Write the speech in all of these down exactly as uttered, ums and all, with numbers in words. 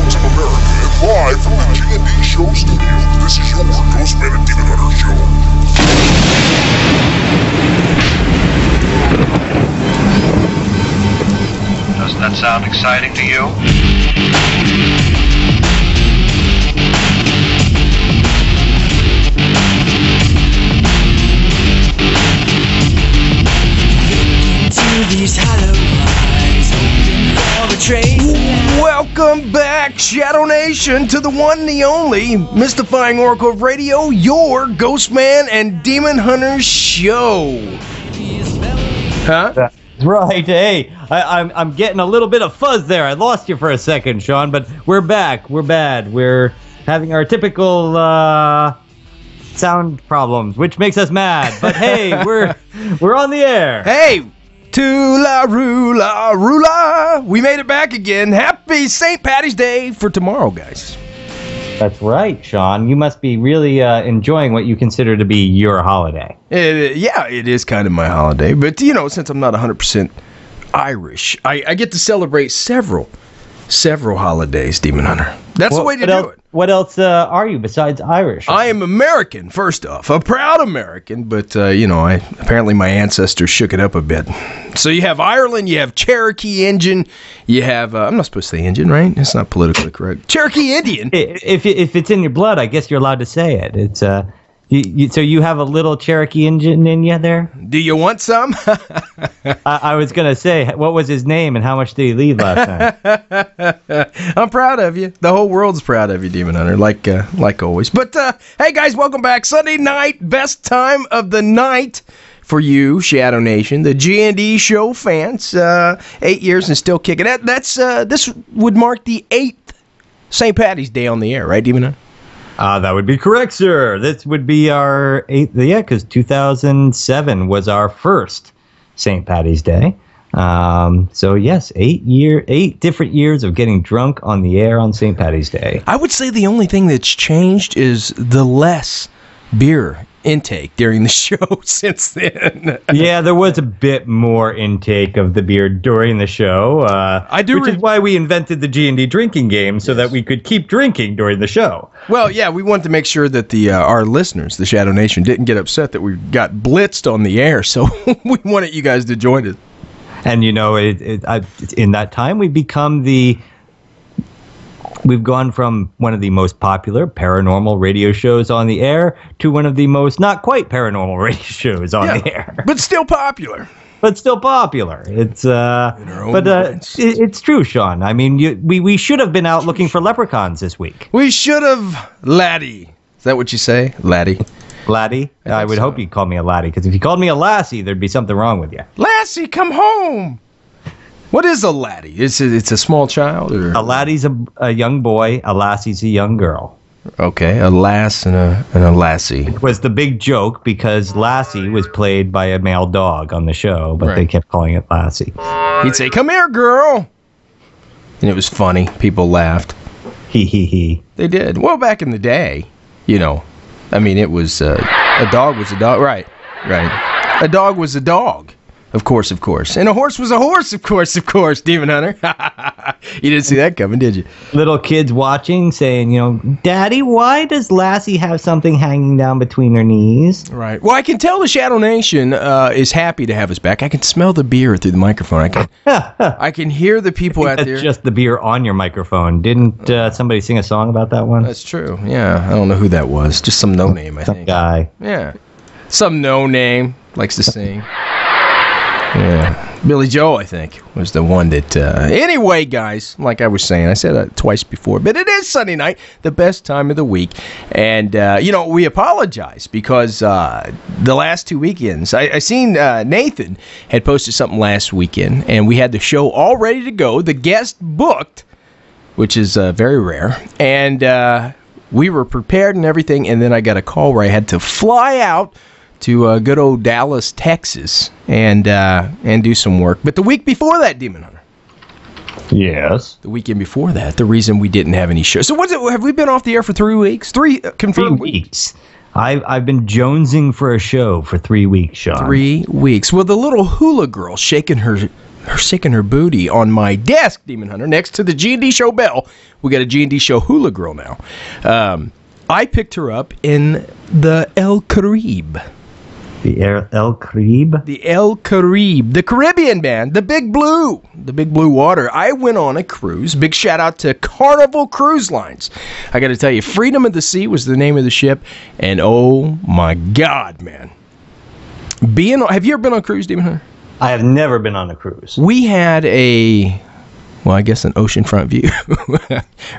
Films of America, and live from the G and D Show studio, this is your Ghostman and Demon Hunter show. Does that sound exciting to you? Into these hollow eyes, holding all the train. Welcome back, Shadow Nation, to the one, the only mystifying oracle of radio, your Ghostman and Demon Hunter show. Huh? That's right. Hey, I, I'm I'm getting a little bit of fuzz there. I lost you for a second, Sean, but we're back. We're bad. We're having our typical uh, sound problems, which makes us mad. But hey, we're we're on the air. Hey. Tula Rula Rula. We made it back again. Happy Saint Paddy's Day for tomorrow, guys. That's right, Sean. You must be really uh, enjoying what you consider to be your holiday. It, yeah, it is kind of my holiday. But, you know, since I'm not one hundred percent Irish, I, I get to celebrate several, several holidays, Demon Hunter. That's well, the way to do else, it. What else uh, are you besides Irish? I am American, first off. A proud American, but, uh, you know, I apparently my ancestors shook it up a bit. So you have Ireland, you have Cherokee Indian, you have, uh, I'm not supposed to say Indian, right? It's not politically correct. Cherokee Indian. If, if it's in your blood, I guess you're allowed to say it. It's uh, you, you, so you have a little Cherokee Indian in you there? Do you want some? I, I was going to say, what was his name and how much did he leave last time? I'm proud of you. The whole world's proud of you, Demon Hunter, like uh, like always. But, uh, hey, guys, welcome back. Sunday night, best time of the night for you, Shadow Nation, the G and D show fans. Uh, eight years and still kicking. That, that's, uh, this would mark the eighth Saint Paddy's Day on the air, right, Demon Hunter? Uh, that would be correct, sir. This would be our eighth, yeah, because two thousand seven was our first Saint Paddy's Day. Um, so, yes, eight year, eight different years of getting drunk on the air on Saint Paddy's Day. I would say the only thing that's changed is the less beer intake during the show since then. Yeah, there was a bit more intake of the beer during the show. Uh, I do, which is why we invented the G and D drinking game, so yes, that we could keep drinking during the show. Well, yeah, we wanted to make sure that the uh, our listeners, the Shadow Nation, didn't get upset that we got blitzed on the air. So we wanted you guys to join us. And you know, it, it, I, in that time, we become the. We've gone from one of the most popular paranormal radio shows on the air to one of the most not quite paranormal radio shows on yeah, the air. But still popular. But still popular. It's uh, but uh, it, it's true, Sean. I mean, you, we, we should have been out looking for leprechauns this week. We should have, laddie. Is that what you say? Laddie. Laddie? I, I would so. hope you'd call me a laddie, because if you called me a lassie, there'd be something wrong with you. Lassie, come home. What is a laddie? It's a, it's a small child? Or? A laddie's a, a young boy. A lassie's a young girl. Okay, a lass and a, and a lassie. It was the big joke because Lassie was played by a male dog on the show, but right, they kept calling it Lassie. He'd say, come here, girl. And it was funny. People laughed. He, he, he. They did. Well, back in the day, you know, I mean, it was uh, a dog was a dog. Right, right. A dog was a dog. Of course, of course. And a horse was a horse, of course, of course, Demon Hunter. You didn't see that coming, did you? Little kids watching saying, you know, Daddy, why does Lassie have something hanging down between her knees? Right. Well, I can tell the Shadow Nation uh, is happy to have us back. I can smell the beer through the microphone. I can I can hear the people out that's there. That's just the beer on your microphone. Didn't uh, somebody sing a song about that one? That's true. Yeah. I don't know who that was. Just some no-name, I some think. Some guy. Yeah. Some no-name likes to sing. Yeah, Billy Joel, I think, was the one that... Uh, anyway, guys, like I was saying, I said that twice before, but it is Sunday night, the best time of the week. And, uh, you know, we apologize because uh, the last two weekends, I, I seen uh, Nathan had posted something last weekend, and we had the show all ready to go, the guest booked, which is uh, very rare, and uh, we were prepared and everything, and then I got a call where I had to fly out to uh, good old Dallas, Texas, and uh, and do some work. But the week before that, Demon Hunter. Yes. The weekend before that, the reason we didn't have any show. So what's it? Have we been off the air for three weeks? Three uh, confirmed three weeks. weeks. I've, I've been jonesing for a show for three weeks, Sean. Three weeks. Well, the little hula girl shaking her, her shaking her booty on my desk, Demon Hunter, next to the G and D show bell. We got a G and D show hula girl now. Um, I picked her up in the El Caribe. The El, El Caribe? The El Caribe. The Caribbean, man. The Big Blue. The Big Blue Water. I went on a cruise. Big shout out to Carnival Cruise Lines. I got to tell you, Freedom of the Sea was the name of the ship. And oh my God, man. Being on, have you ever been on a cruise, Demon Hunter? I have never been on a cruise. We had a... Well, I guess an oceanfront view,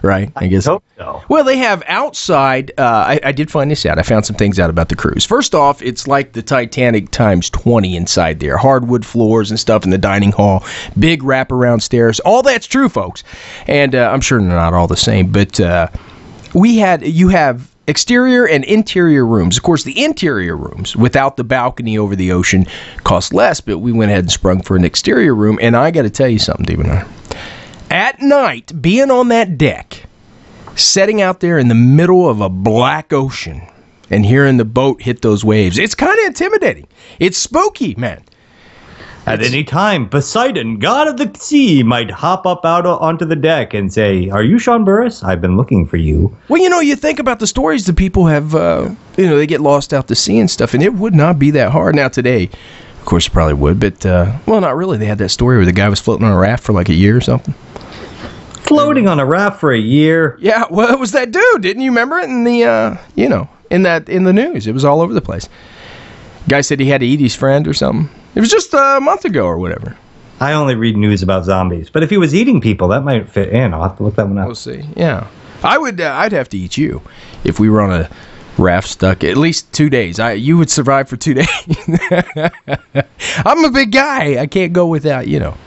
right? I, I guess. Hope so. Well, they have outside. Uh, I, I did find this out. I found some things out about the cruise. First off, it's like the Titanic times twenty inside there. Hardwood floors and stuff in the dining hall. Big wraparound stairs. All that's true, folks. And uh, I'm sure they're not all the same. But uh, we had you have. exterior and interior rooms. Of course, the interior rooms without the balcony over the ocean cost less, but we went ahead and sprung for an exterior room. And I got to tell you something, Demon. At night, being on that deck, setting out there in the middle of a black ocean and hearing the boat hit those waves, it's kind of intimidating. It's spooky, man. At any time, Poseidon, god of the sea, might hop up out onto the deck and say, "Are you Sean Burris? I've been looking for you." Well, you know, you think about the stories that people have, uh, you know, they get lost out to sea and stuff, and it would not be that hard. Now, today, of course, it probably would, but, uh, well, not really. They had that story where the guy was floating on a raft for like a year or something. Floating on a raft for a year? Yeah, well, it was that dude. Didn't you remember it in the, uh, you know, in that in the news? It was all over the place. Guy said he had to eat his friend or something. It was just a month ago or whatever. I only read news about zombies, but if he was eating people, that might fit in. I'll have to look that one up. We'll see. Yeah, I would. Uh, I'd have to eat you if we were on a raft stuck at least two days. I you would survive for two days. I'm a big guy. I can't go without. You know,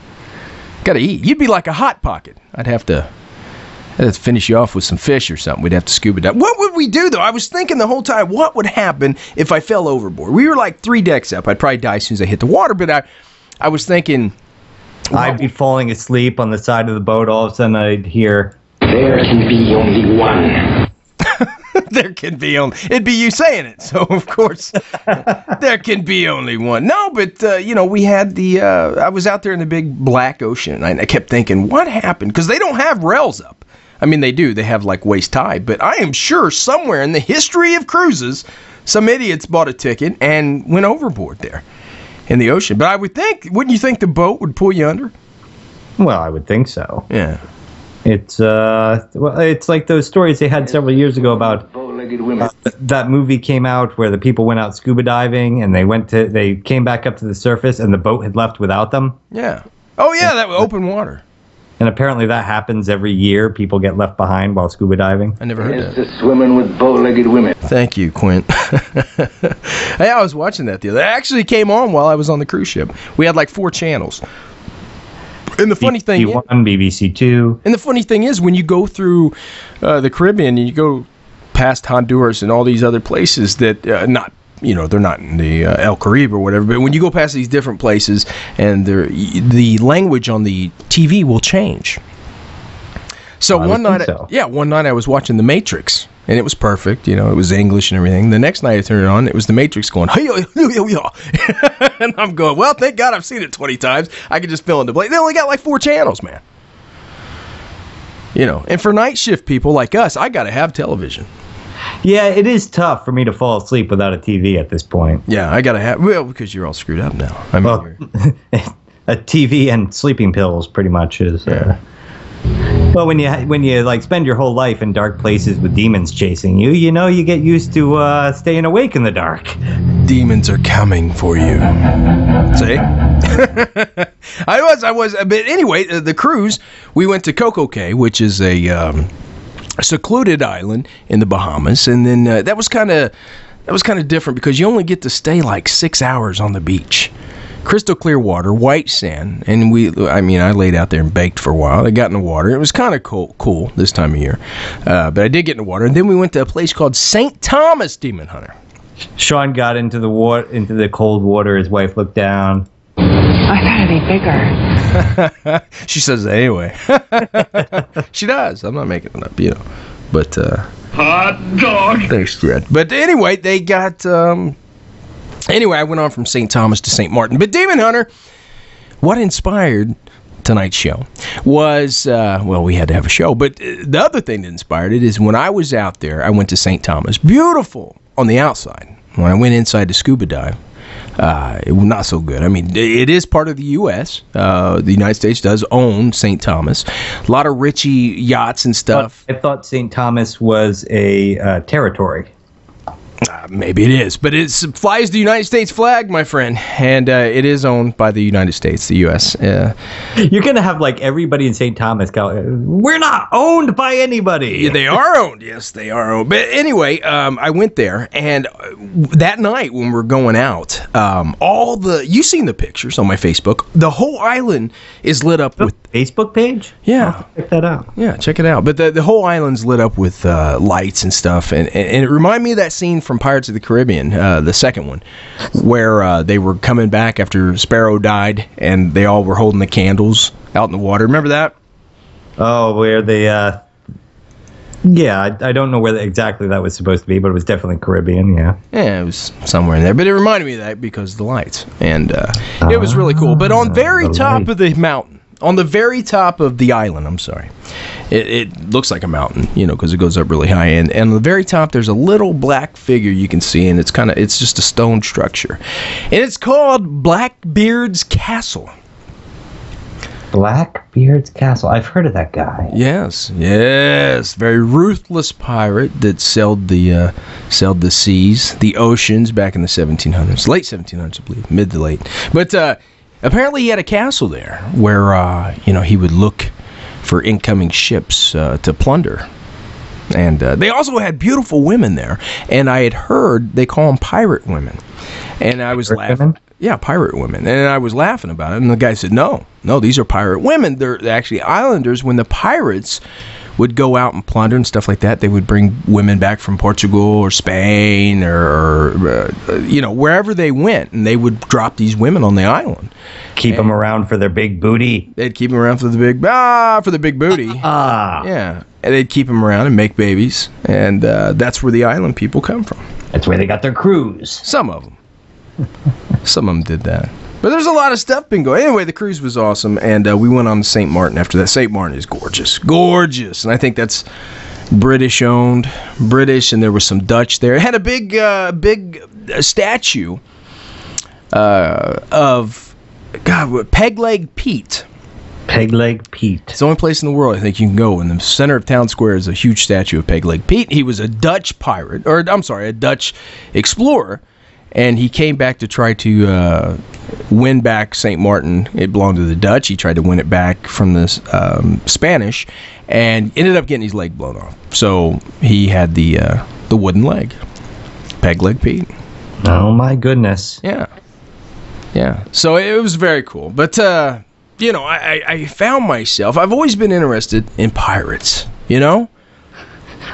gotta eat. You'd be like a hot pocket. I'd have to. I'd have to finish you off with some fish or something. We'd have to scuba dive. What would we do, though? I was thinking the whole time, what would happen if I fell overboard? We were like three decks up. I'd probably die as soon as I hit the water, but I I was thinking... Well, I'd be falling asleep on the side of the boat. All of a sudden, I'd hear... There can be only one. There can be only... It'd be you saying it, so of course. There can be only one. No, but, uh, you know, we had the... Uh, I was out there in the big black ocean, and I, I kept thinking, what happened? Because they don't have rails up. I mean, they do. They have, like, waist high. But I am sure somewhere in the history of cruises, some idiots bought a ticket and went overboard there in the ocean. But I would think, wouldn't you think the boat would pull you under? Well, I would think so. Yeah. It's uh, well, it's like those stories they had several years ago about uh, that movie came out where the people went out scuba diving and they went to they came back up to the surface and the boat had left without them. Yeah. Oh, yeah, that was open water. And apparently that happens every year. People get left behind while scuba diving. I never heard that. It's just swimming with bow-legged women. Thank you, Quint. Hey, I was watching that the other day. It actually came on while I was on the cruise ship. We had like four channels. And the funny thing, B B C one, B B C two. And the funny thing is, when you go through uh, the Caribbean and you go past Honduras and all these other places that uh, not. You know, they're not in the uh, El Caribe or whatever, but when you go past these different places and the language on the T V will change. So I one night, so. I, yeah, one night I was watching The Matrix, and it was perfect. You know, it was English and everything. The next night I turned it on, it was The Matrix going, hey, yo, yo, yo, yo. And I'm going, well, thank God I've seen it twenty times. I could just fill in the blank. They only got like four channels, man. You know, and for night shift people like us, I got to have television. Yeah, it is tough for me to fall asleep without a T V at this point. Yeah, I gotta have well because you're all screwed up now. I mean, well, a T V and sleeping pills pretty much is. Uh, yeah. Well, when you when you like spend your whole life in dark places with demons chasing you, you know you get used to uh, staying awake in the dark. Demons are coming for you. See, I was I was but anyway, the cruise we went to Coco Cay, which is a. Um, A secluded island in the Bahamas, and then uh, that was kind of that was kind of different because you only get to stay like six hours on the beach. Crystal clear water, white sand, and we I mean I laid out there and baked for a while. I got in the water. It was kind of cool, cool this time of year, uh, but I did get in the water. And then we went to a place called Saint Thomas, Demon Hunter. Sean got into the water, into the cold water. His wife looked down. I gotta be bigger. She says that anyway. She does. I'm not making it up, you know. But uh, Hot dog. Thanks, Dred. But anyway, they got... Um, anyway, I went on from Saint Thomas to Saint Martin. But Demon Hunter, what inspired tonight's show was... Uh, well, we had to have a show. But the other thing that inspired it is when I was out there, I went to Saint Thomas. Beautiful on the outside. When I went inside to scuba dive, uh, it was not so good. I mean, it is part of the U S Uh, the United States does own Saint Thomas. A lot of Richie yachts and stuff. I thought, I thought Saint Thomas was a uh, territory. Uh, maybe it is, but it flies the United States flag, my friend, and uh, it is owned by the United States, the U S Uh, You're going to have, like, everybody in Saint Thomas go, we're not owned by anybody. Yeah, they are owned. Yes, they are owned. But anyway, um, I went there, and that night when we're going out, um, all the, you've seen the pictures on my Facebook, the whole island is lit up with. Facebook page? Yeah. Check that out. Yeah, check it out. But the, the whole island's lit up with uh, lights and stuff, and, and, and it reminded me of that scene from Pirates of the Caribbean, uh, the second one, where uh, they were coming back after Sparrow died, and they all were holding the candles out in the water. Remember that? Oh, where they... Uh, yeah, I, I don't know where exactly that was supposed to be, but it was definitely Caribbean, yeah. Yeah, it was somewhere in there, but it reminded me of that because of the lights, and uh, ah, it was really cool. But on very top light. of the mountain, on the very top of the island, I'm sorry, it, it looks like a mountain, you know, because it goes up really high. And, and on the very top, there's a little black figure you can see, and it's kind of, it's just a stone structure. And it's called Blackbeard's Castle. Blackbeard's Castle. I've heard of that guy. Yes, yes. Very ruthless pirate that sailed the uh, sailed the seas, the oceans back in the seventeen hundreds, late seventeen hundreds, I believe, mid to late. But, uh, apparently he had a castle there where, uh, you know, he would look for incoming ships uh, to plunder. And uh, they also had beautiful women there. And I had heard they call them pirate women. And I was pirate laughing. Women? Yeah, pirate women. And I was laughing about it. And the guy said, no, no, these are pirate women. They're actually islanders. When the pirates would go out and plunder and stuff like that, they would bring women back from Portugal or Spain or, or uh, you know, wherever they went, and they would drop these women on the island. Keep and them around for their big booty. They'd keep them around for the big, ah, for the big booty. Ah. Yeah. And they'd keep them around and make babies, and uh, that's where the island people come from. That's where they got their crews. Some of them. Some of them did that. But there's a lot of stuff been going. Anyway, the cruise was awesome, and uh, we went on to Saint Martin after that. Saint Martin is gorgeous. Gorgeous. And I think that's British-owned. British, and there was some Dutch there. It had a big uh, big statue uh, of, God, Peg Leg Pete. Peg Leg Pete. It's the only place in the world I think you can go. In the center of town square is a huge statue of Peg Leg Pete. He was a Dutch pirate, or I'm sorry, a Dutch explorer. And he came back to try to uh, win back Saint Martin. It belonged to the Dutch. He tried to win it back from the um, Spanish and ended up getting his leg blown off. So he had the uh, the wooden leg. Peg Leg Pete. Oh, my goodness. Yeah. Yeah. So it was very cool. But, uh, you know, I, I found myself, I've always been interested in pirates, you know?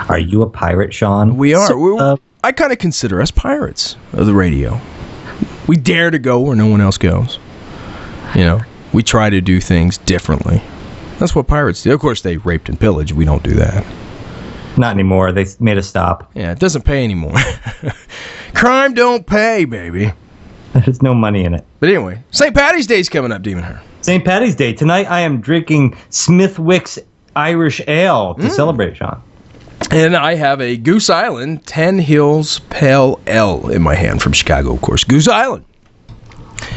Are you a pirate, Sean? We are. So, We're, uh, I kind of consider us pirates of the radio. We dare to go where no one else goes. You know, we try to do things differently. That's what pirates do. Of course, they raped and pillaged. We don't do that. Not anymore. They made us stop. Yeah, it doesn't pay anymore. Crime don't pay, baby. There's no money in it. But anyway, Saint Paddy's Day's coming up, Demon Hunter. Saint Paddy's Day. Tonight, I am drinking Smithwick's Irish Ale to mm. celebrate, Sean. And I have a Goose Island Ten Hills Pale Ale in my hand from Chicago, of course. Goose Island.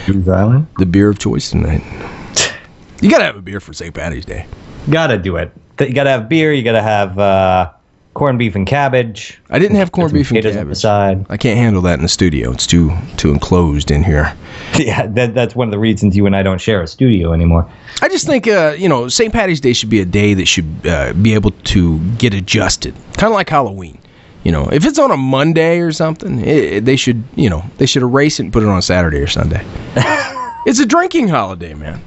Goose Island? The beer of choice tonight. You got to have a beer for Saint Paddy's Day. Got to do it. You got to have beer. You got to have uh, corned beef and cabbage. I didn't have corned beef and cabbage. Side. I can't handle that in the studio. It's too too enclosed in here. Yeah, that, that's one of the reasons you and I don't share a studio anymore. I just think, uh, you know, Saint Paddy's Day should be a day that should uh, be able to get adjusted. Kind of like Halloween. You know, if it's on a Monday or something, it, it, they should, you know, they should erase it and put it on a Saturday or Sunday. It's a drinking holiday, man.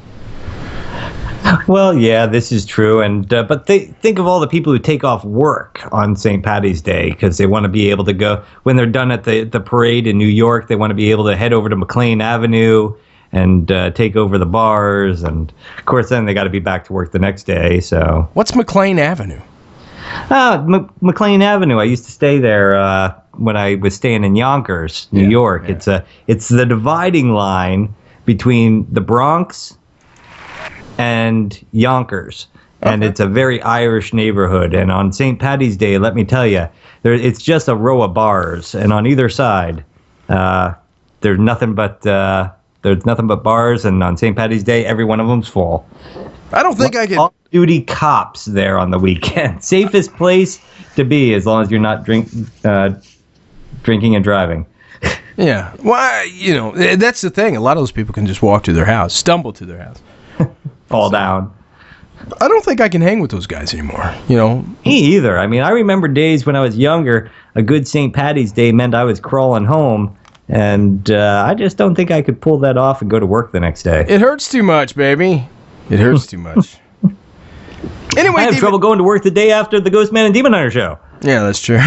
Well, yeah, this is true. And uh, but th think of all the people who take off work on Saint Paddy's Day because they want to be able to go when they're done at the, the parade in New York. They want to be able to head over to McLean Avenue and uh, take over the bars. And, of course, then they got to be back to work the next day. So what's McLean Avenue? Uh, M- McLean Avenue. I used to stay there uh, when I was staying in Yonkers, New yeah, York. Yeah. It's a it's the dividing line between the Bronx and Yonkers. Okay. And it's a very Irish neighborhood. And on Saint Paddy's Day, let me tell you, there it's just a row of bars. And on either side, uh, there's nothing but uh, there's nothing but bars. And on Saint Paddy's Day, every one of them's full. I don't think L- I can. All duty cops there on the weekend. Safest place to be, as long as you're not drink, uh, drinking and driving. Yeah. Well, I, you know, that's the thing. A lot of those people can just walk to their house, stumble to their house, fall so. down. I don't think I can hang with those guys anymore, you know. Me either. I mean, I remember days when I was younger, a good Saint Paddy's Day meant I was crawling home, and uh, I just don't think I could pull that off and go to work the next day. It hurts too much, baby. It hurts too much. Anyway, I have David, trouble going to work the day after the Ghostman and Demon Hunter show. Yeah, that's true.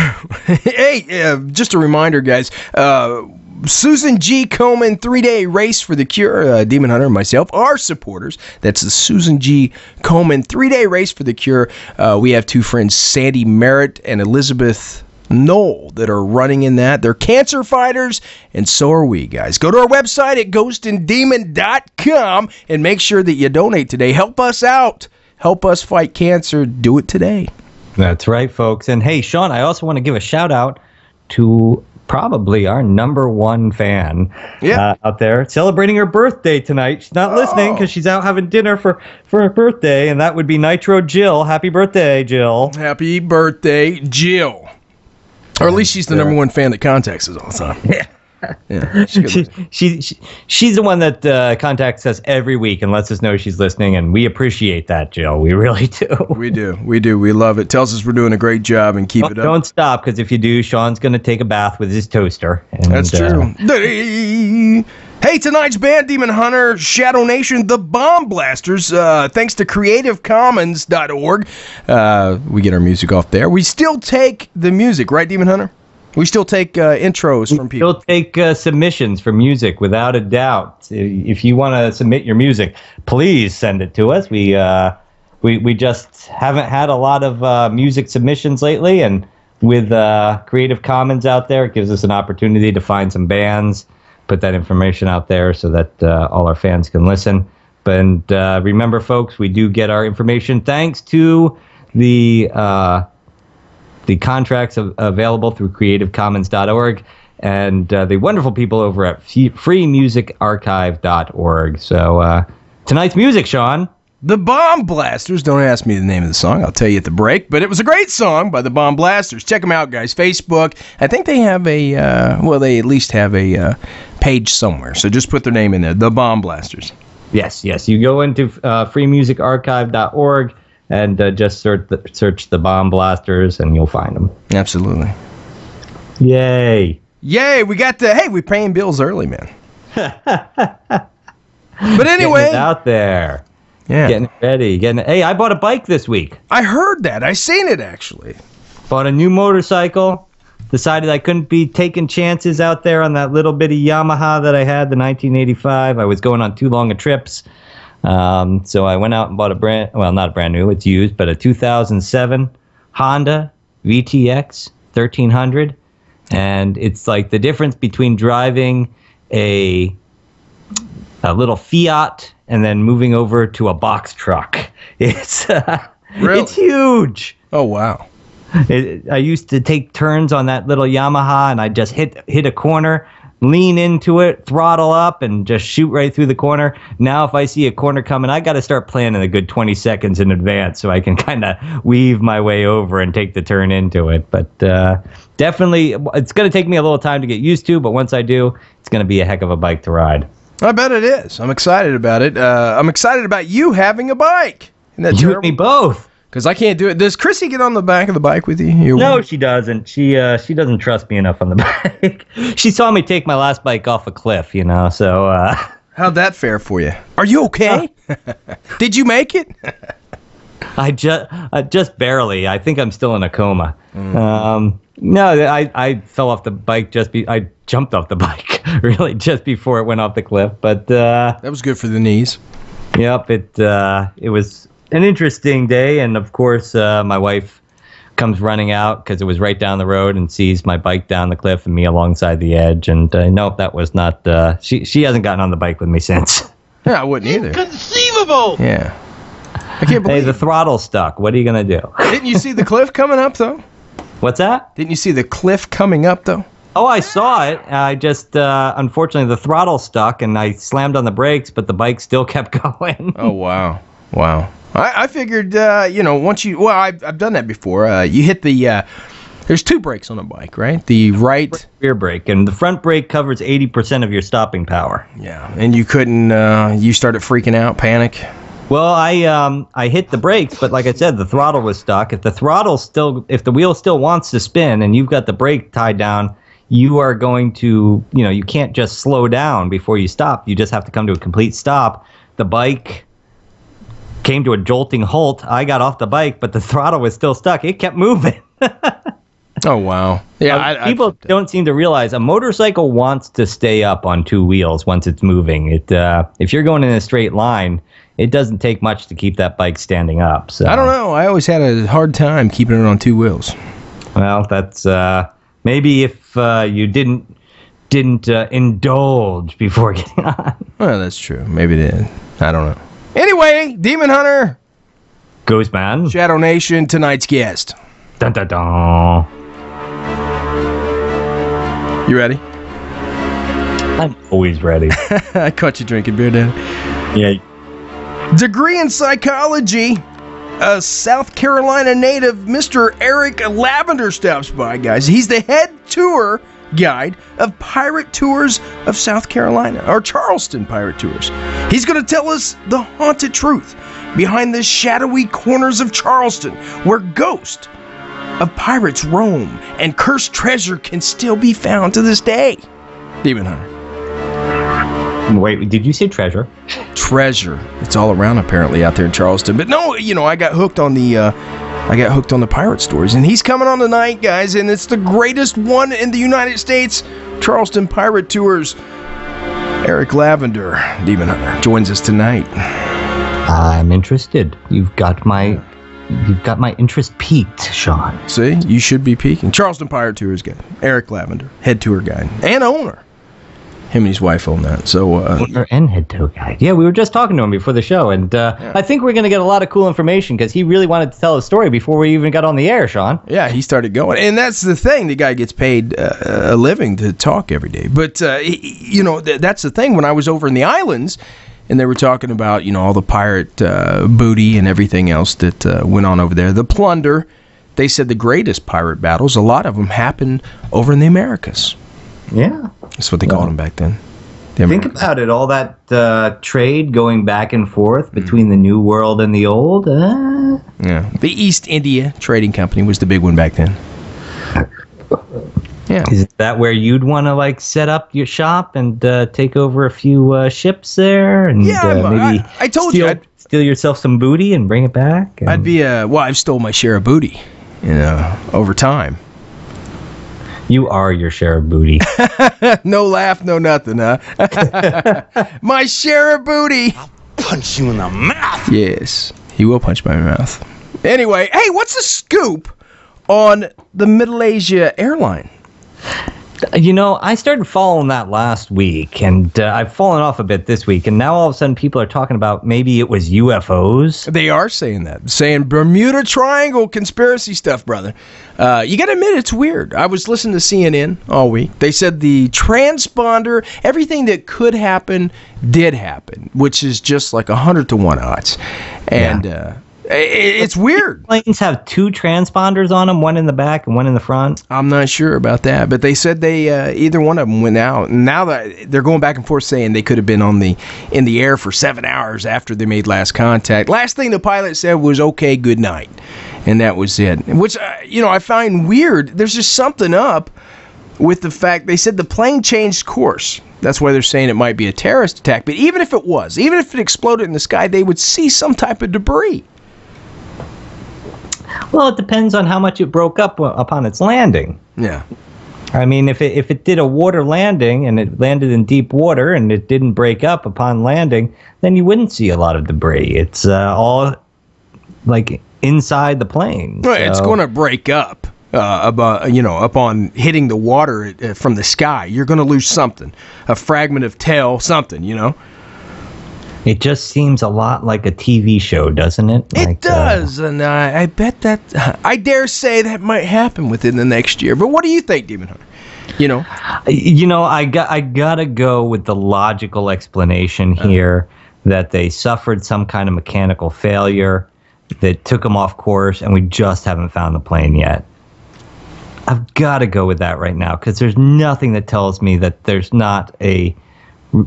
Hey, uh, just a reminder, guys. Uh, Susan G. Komen three-day race for the cure. Uh, Demon Hunter and myself are supporters. That's the Susan G. Komen three-day race for the cure. Uh, we have two friends, Sandy Merritt and Elizabeth Knoll, that are running in that. They're cancer fighters, and so are we, guys. Go to our website at ghost and demon dot com and make sure that you donate today. Help us out. Help us fight cancer. Do it today. That's right, folks. And hey, Sean, I also want to give a shout out to probably our number one fan yeah. uh, out there, celebrating her birthday tonight. She's not oh. listening because she's out having dinner for, for her birthday, and that would be Nitro Jill. Happy birthday, Jill. Happy birthday, Jill. Or at least she's the number one fan that contacts us all the time. Yeah. Yeah, she, she, she, she's the one that uh, contacts us every week and lets us know she's listening, and we appreciate that, Jill. We really do. We do. We do. We love it. Tells us we're doing a great job and keep don't, it up. Don't stop, because if you do, Sean's going to take a bath with his toaster. And, that's true. Uh, Hey, tonight's band, Demon Hunter, Shadow Nation, the Bomb Blasters. Uh, thanks to creative commons dot org. Uh, we get our music off there. We still take the music, right, Demon Hunter? We still take uh, intros we from people. We still take uh, submissions for music, without a doubt. If you want to submit your music, please send it to us. We uh, we we just haven't had a lot of uh, music submissions lately, and with uh, Creative Commons out there, it gives us an opportunity to find some bands, put that information out there so that uh, all our fans can listen. But and, uh, remember, folks, we do get our information thanks to the... Uh, The contracts are available through creative commons dot org and uh, the wonderful people over at free music archive dot org. So uh, tonight's music, Sean. The Bomb Blasters. Don't ask me the name of the song. I'll tell you at the break. But it was a great song by the Bomb Blasters. Check them out, guys. Facebook. I think they have a, uh, well, they at least have a uh, page somewhere. So just put their name in there. The Bomb Blasters. Yes, yes. You go into uh, free music archive dot org. And uh, just search the, search the Bomb Blasters, and you'll find them. Absolutely. Yay. Yay, we got the, hey, we're paying bills early, man. But anyway. Getting it out there. Yeah. Getting it ready. Getting it, hey, I bought a bike this week. I heard that. I seen it, actually. Bought a new motorcycle. Decided I couldn't be taking chances out there on that little bitty Yamaha that I had, the nineteen eighty-five. I was going on too long of trips. Um, so I went out and bought a brand, well, not a brand new, it's used, but a two thousand seven Honda V T X thirteen hundred. And it's like the difference between driving a, a little Fiat and then moving over to a box truck. It's, uh, really? It's huge. Oh, wow. It, I used to take turns on that little Yamaha and I just hit, hit a corner, lean into it, throttle up, and just shoot right through the corner. Now if I see a corner coming, I got to start planning a good twenty seconds in advance so I can kind of weave my way over and take the turn into it. But uh, definitely, it's going to take me a little time to get used to, but once I do, it's going to be a heck of a bike to ride. I bet it is. I'm excited about it. Uh, I'm excited about you having a bike. Isn't that terrible? You and me both. Because I can't do it. Does Chrissy get on the back of the bike with you? You're no, one? She doesn't. She uh, she doesn't trust me enough on the bike. She saw me take my last bike off a cliff, you know, so... Uh, how'd that fare for you? Are you okay? Uh, Did you make it? I just uh, just barely. I think I'm still in a coma. Mm. Um, no, I, I fell off the bike just... Be- I jumped off the bike, really, just before it went off the cliff, but... Uh, that was good for the knees. Yep, it uh, it was... an interesting day, and of course, uh, my wife comes running out because it was right down the road and sees my bike down the cliff and me alongside the edge. And uh, nope, that was not. Uh, she she hasn't gotten on the bike with me since. Yeah, I wouldn't either. Inconceivable. Yeah. I can't believe. Hey, the throttle's stuck. What are you gonna do? Didn't you see the cliff coming up though? What's that? Didn't you see the cliff coming up though? Oh, I saw it. I just, uh, unfortunately, the throttle stuck, and I slammed on the brakes, but the bike still kept going. Oh, wow. Wow. I, I figured, uh, you know, once you, well, I've, I've done that before. Uh, you hit the, uh, there's two brakes on a bike, right? The right rear brake, and the front brake covers eighty percent of your stopping power. Yeah, and you couldn't, uh, you started freaking out, panic. Well, I um I hit the brakes, but like I said, the throttle was stuck. If the throttle still, if the wheel still wants to spin, and you've got the brake tied down, you are going to, you know, you can't just slow down before you stop. You just have to come to a complete stop. The bike came to a jolting halt. I got off the bike, but the throttle was still stuck. It kept moving. Oh, wow. Yeah, um, I, I, people I, don't seem to realize a motorcycle wants to stay up on two wheels once it's moving. It uh, if you're going in a straight line, it doesn't take much to keep that bike standing up. So I don't know. I always had a hard time keeping it on two wheels. Well, that's... Uh, Maybe if uh, you didn't didn't uh, indulge before getting on. Well, that's true. Maybe they did. I don't know. Anyway, Demon Hunter, Ghostman, Shadow Nation, tonight's guest. Dun dun dun. You ready? I'm always ready. I caught you drinking beer, Dan. Yeah. Degree in psychology. A South Carolina native, Mister Eric Lavender stops by, guys. He's the head tour guide of Pirate Tours of South Carolina, or Charleston Pirate Tours. He's going to tell us the haunted truth behind the shadowy corners of Charleston, where ghosts of pirates roam and cursed treasure can still be found to this day. Demon Hunter. Wait, did you say treasure? Treasure. It's all around apparently out there in Charleston. But no, you know, I got hooked on the uh, I got hooked on the pirate stories. And he's coming on tonight, guys, and it's the greatest one in the United States. Charleston Pirate Tours. Eric Lavender, Demon Hunter, joins us tonight. I'm interested. You've got my you've got my interest peaked, Sean. See? You should be peaking. Charleston Pirate Tours guy. Eric Lavender, head tour guide and owner. Him and his wife own that. So, uh, and head tour guide. Yeah, we were just talking to him before the show, and uh, yeah. I think we're going to get a lot of cool information because he really wanted to tell a story before we even got on the air, Sean. Yeah, he started going. And that's the thing. The guy gets paid uh, a living to talk every day. But, uh, he, you know, th that's the thing. When I was over in the islands, and they were talking about, you know, all the pirate uh, booty and everything else that uh, went on over there, the plunder, they said the greatest pirate battles, a lot of them happened over in the Americas. Yeah. That's what they called them back then. The Think about it. All that uh, trade going back and forth between mm. the New World and the Old. Uh. Yeah. The East India Trading Company was the big one back then. Yeah. Is that where you'd want to, like, set up your shop and uh, take over a few uh, ships there? And, yeah. Uh, maybe I, I told steal, you. I'd, steal yourself some booty and bring it back? And... I'd be a... Well, I've stole my share of booty, you know, over time. You are your share of booty. No laugh, no nothing, huh? My share of booty. I'll punch you in the mouth. Yes, he will punch my mouth. Anyway, hey, what's the scoop on the Middle Asia airline? You know, I started following that last week, and uh, I've fallen off a bit this week, and now all of a sudden people are talking about maybe it was U F Os. They are saying that, saying Bermuda Triangle conspiracy stuff, brother. Uh, you got to admit, it's weird. I was listening to C N N all week. They said the transponder, everything that could happen did happen, which is just like a hundred to one odds. And... Yeah. Uh, It's weird. Planes have two transponders on them, one in the back and one in the front. I'm not sure about that, but they said they uh, either one of them went out. Now that they're going back and forth saying they could have been on the in the air for seven hours after they made last contact. Last thing the pilot said was "Okay, good night," and that was it. Which uh, you know I find weird. There's just something up with the fact they said the plane changed course. That's why they're saying it might be a terrorist attack. But even if it was, even if it exploded in the sky, they would see some type of debris. Well, it depends on how much it broke up upon its landing. Yeah. I mean, if it, if it did a water landing and it landed in deep water and it didn't break up upon landing, then you wouldn't see a lot of debris. It's uh, all, like, inside the plane. Right, so. It's going to break up. Uh, about, you know, upon hitting the water uh, from the sky, you're going to lose something, a fragment of tail, something, you know. It just seems a lot like a T V show, doesn't it? It like, does, uh, and uh, I bet that, I dare say that might happen within the next year. But what do you think, Demon Hunter? You know, you know, I got, I gotta go with the logical explanation here uh-huh. that they suffered some kind of mechanical failure that took them off course, and we just haven't found the plane yet. I've got to go with that right now because there's nothing that tells me that there's not a re-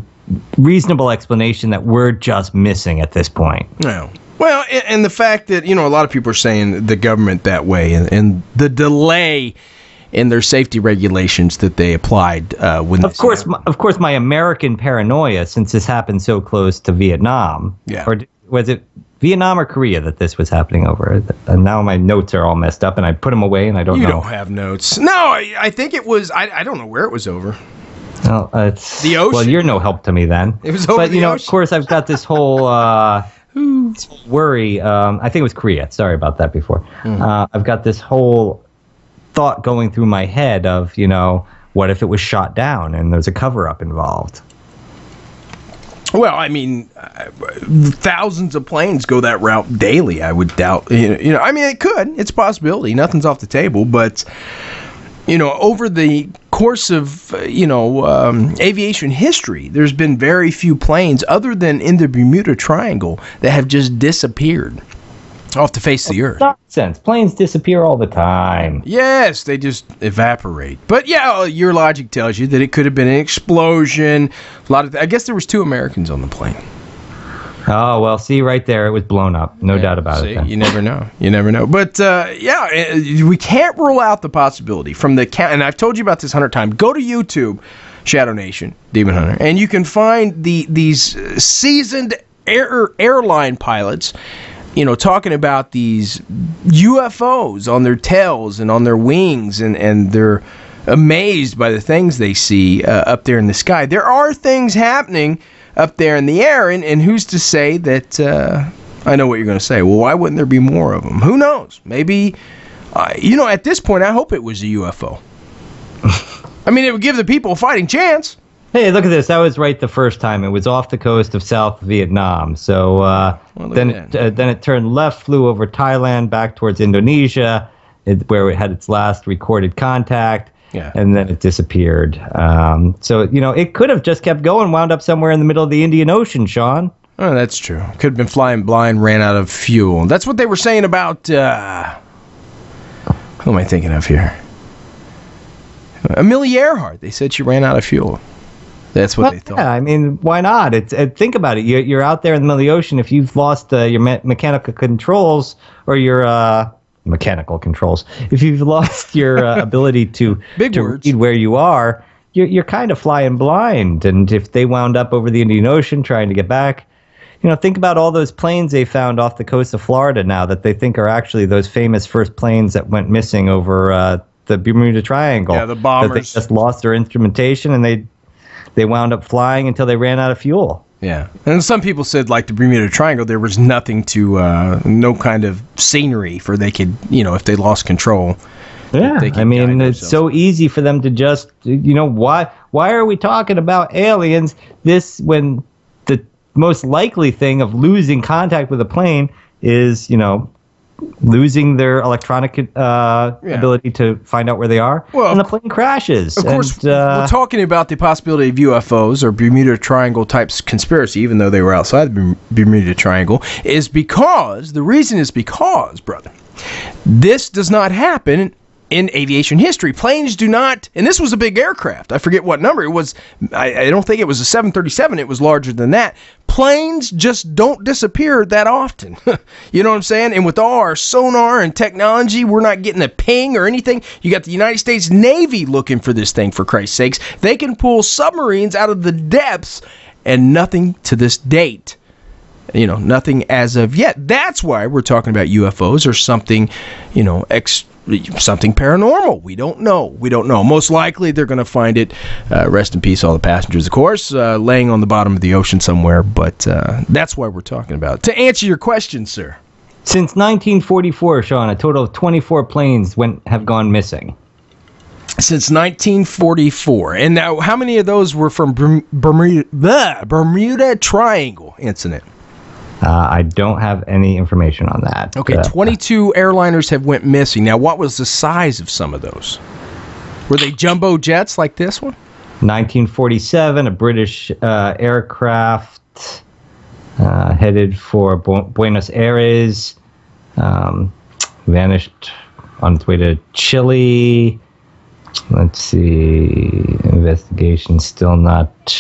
reasonable explanation that we're just missing at this point. No. Well, and, and the fact that, you know, a lot of people are saying the government that way and, and the delay in their safety regulations that they applied. Uh, when of, course, my, of course, my American paranoia, since this happened so close to Vietnam, yeah. or was it Vietnam or Korea that this was happening over? And now my notes are all messed up, and I put them away, and I don't you know. You don't have notes. No, I, I think it was, I, I don't know where it was over. Well, uh, it's, the ocean. Well, you're no help to me then. It was over But, the you know, ocean. Of course, I've got this whole uh, worry. Um, I think it was Korea. Sorry about that before. Mm. Uh, I've got this whole thought going through my head of, you know, what if it was shot down and there's a cover-up involved? Well, I mean, thousands of planes go that route daily, I would doubt. You know, I mean, it could. It's a possibility. Nothing's off the table. But, you know, over the course of, you know, um, aviation history, there's been very few planes other than in the Bermuda Triangle that have just disappeared off the face of the earth. Nonsense. Planes disappear all the time. Yes, they just evaporate. But yeah, your logic tells you that it could have been an explosion. A lot of th- I guess there was two Americans on the plane. Oh, well, see right there, it was blown up. No yeah, doubt about see, it. Then. You never know. You never know. But uh, yeah, we can't rule out the possibility from the ca- and I've told you about this hundred times. Go to YouTube, Shadow Nation, Demon Hunter, and you can find the these seasoned air airline pilots. You know, talking about these U F Os on their tails and on their wings, and, and they're amazed by the things they see uh, up there in the sky. There are things happening up there in the air, and, and who's to say that, uh, I know what you're going to say, well, why wouldn't there be more of them? Who knows? Maybe, uh, you know, at this point, I hope it was a U F O. I mean, it would give the people a fighting chance. Hey, look at this. I was right the first time. It was off the coast of South Vietnam. So uh, well, then, it, uh, then it turned left, flew over Thailand, back towards Indonesia, it, where it had its last recorded contact, yeah. and then it disappeared. Um, so, you know, it could have just kept going, wound up somewhere in the middle of the Indian Ocean, Sean. Oh, that's true. Could have been flying blind, ran out of fuel. That's what they were saying about... Uh, who am I thinking of here? Amelia Earhart. They said she ran out of fuel. That's what well, they thought. Yeah, I mean, why not? It's, it, think about it. You're, you're out there in the middle of the ocean. If you've lost uh, your me- mechanical controls or your uh, mechanical controls, if you've lost your uh, ability to, Big to read where you are, you're, you're kind of flying blind. And if they wound up over the Indian Ocean trying to get back, you know, think about all those planes they found off the coast of Florida now that they think are actually those famous first planes that went missing over uh, the Bermuda Triangle. Yeah, the bombers. That they just lost their instrumentation and they... They wound up flying until they ran out of fuel. Yeah. And some people said, like the Bermuda Triangle, there was nothing to, uh, no kind of scenery for they could, you know, if they lost control. Yeah. I mean, it's so easy for them to just, you know, why why are we talking about aliens this when the most likely thing of losing contact with a plane is, you know, losing their electronic uh, yeah. ability to find out where they are, well, and the plane crashes. Of course, and, uh, we're talking about the possibility of U F Os or Bermuda Triangle type conspiracy, even though they were outside the Bermuda Triangle, is because, the reason is because, brother, this does not happen in aviation history. Planes do not, and this was a big aircraft. I forget what number it was. I, I don't think it was a seven thirty-seven. It was larger than that. Planes just don't disappear that often. You know what I'm saying? And with all our sonar and technology, we're not getting a ping or anything. You got the United States Navy looking for this thing, for Christ's sakes. They can pull submarines out of the depths and nothing to this date. You know, nothing as of yet. That's why we're talking about U F Os or something, you know, ex- something paranormal. We don't know. We don't know. Most likely they're going to find it, uh, rest in peace, all the passengers, of course, uh, laying on the bottom of the ocean somewhere. But uh, that's why we're talking about it. To answer your question, sir. Since nineteen forty-four, Sean, a total of twenty-four planes went have gone missing. Since nineteen forty-four. And now, how many of those were from Bermuda, the Bermuda Triangle incident? Uh, I don't have any information on that. Okay, but twenty-two airliners have went missing. Now, what was the size of some of those? Were they jumbo jets like this one? nineteen forty-seven, a British uh, aircraft uh, headed for Bu- Buenos Aires, um, vanished on its way to Chile. Let's see, investigation still not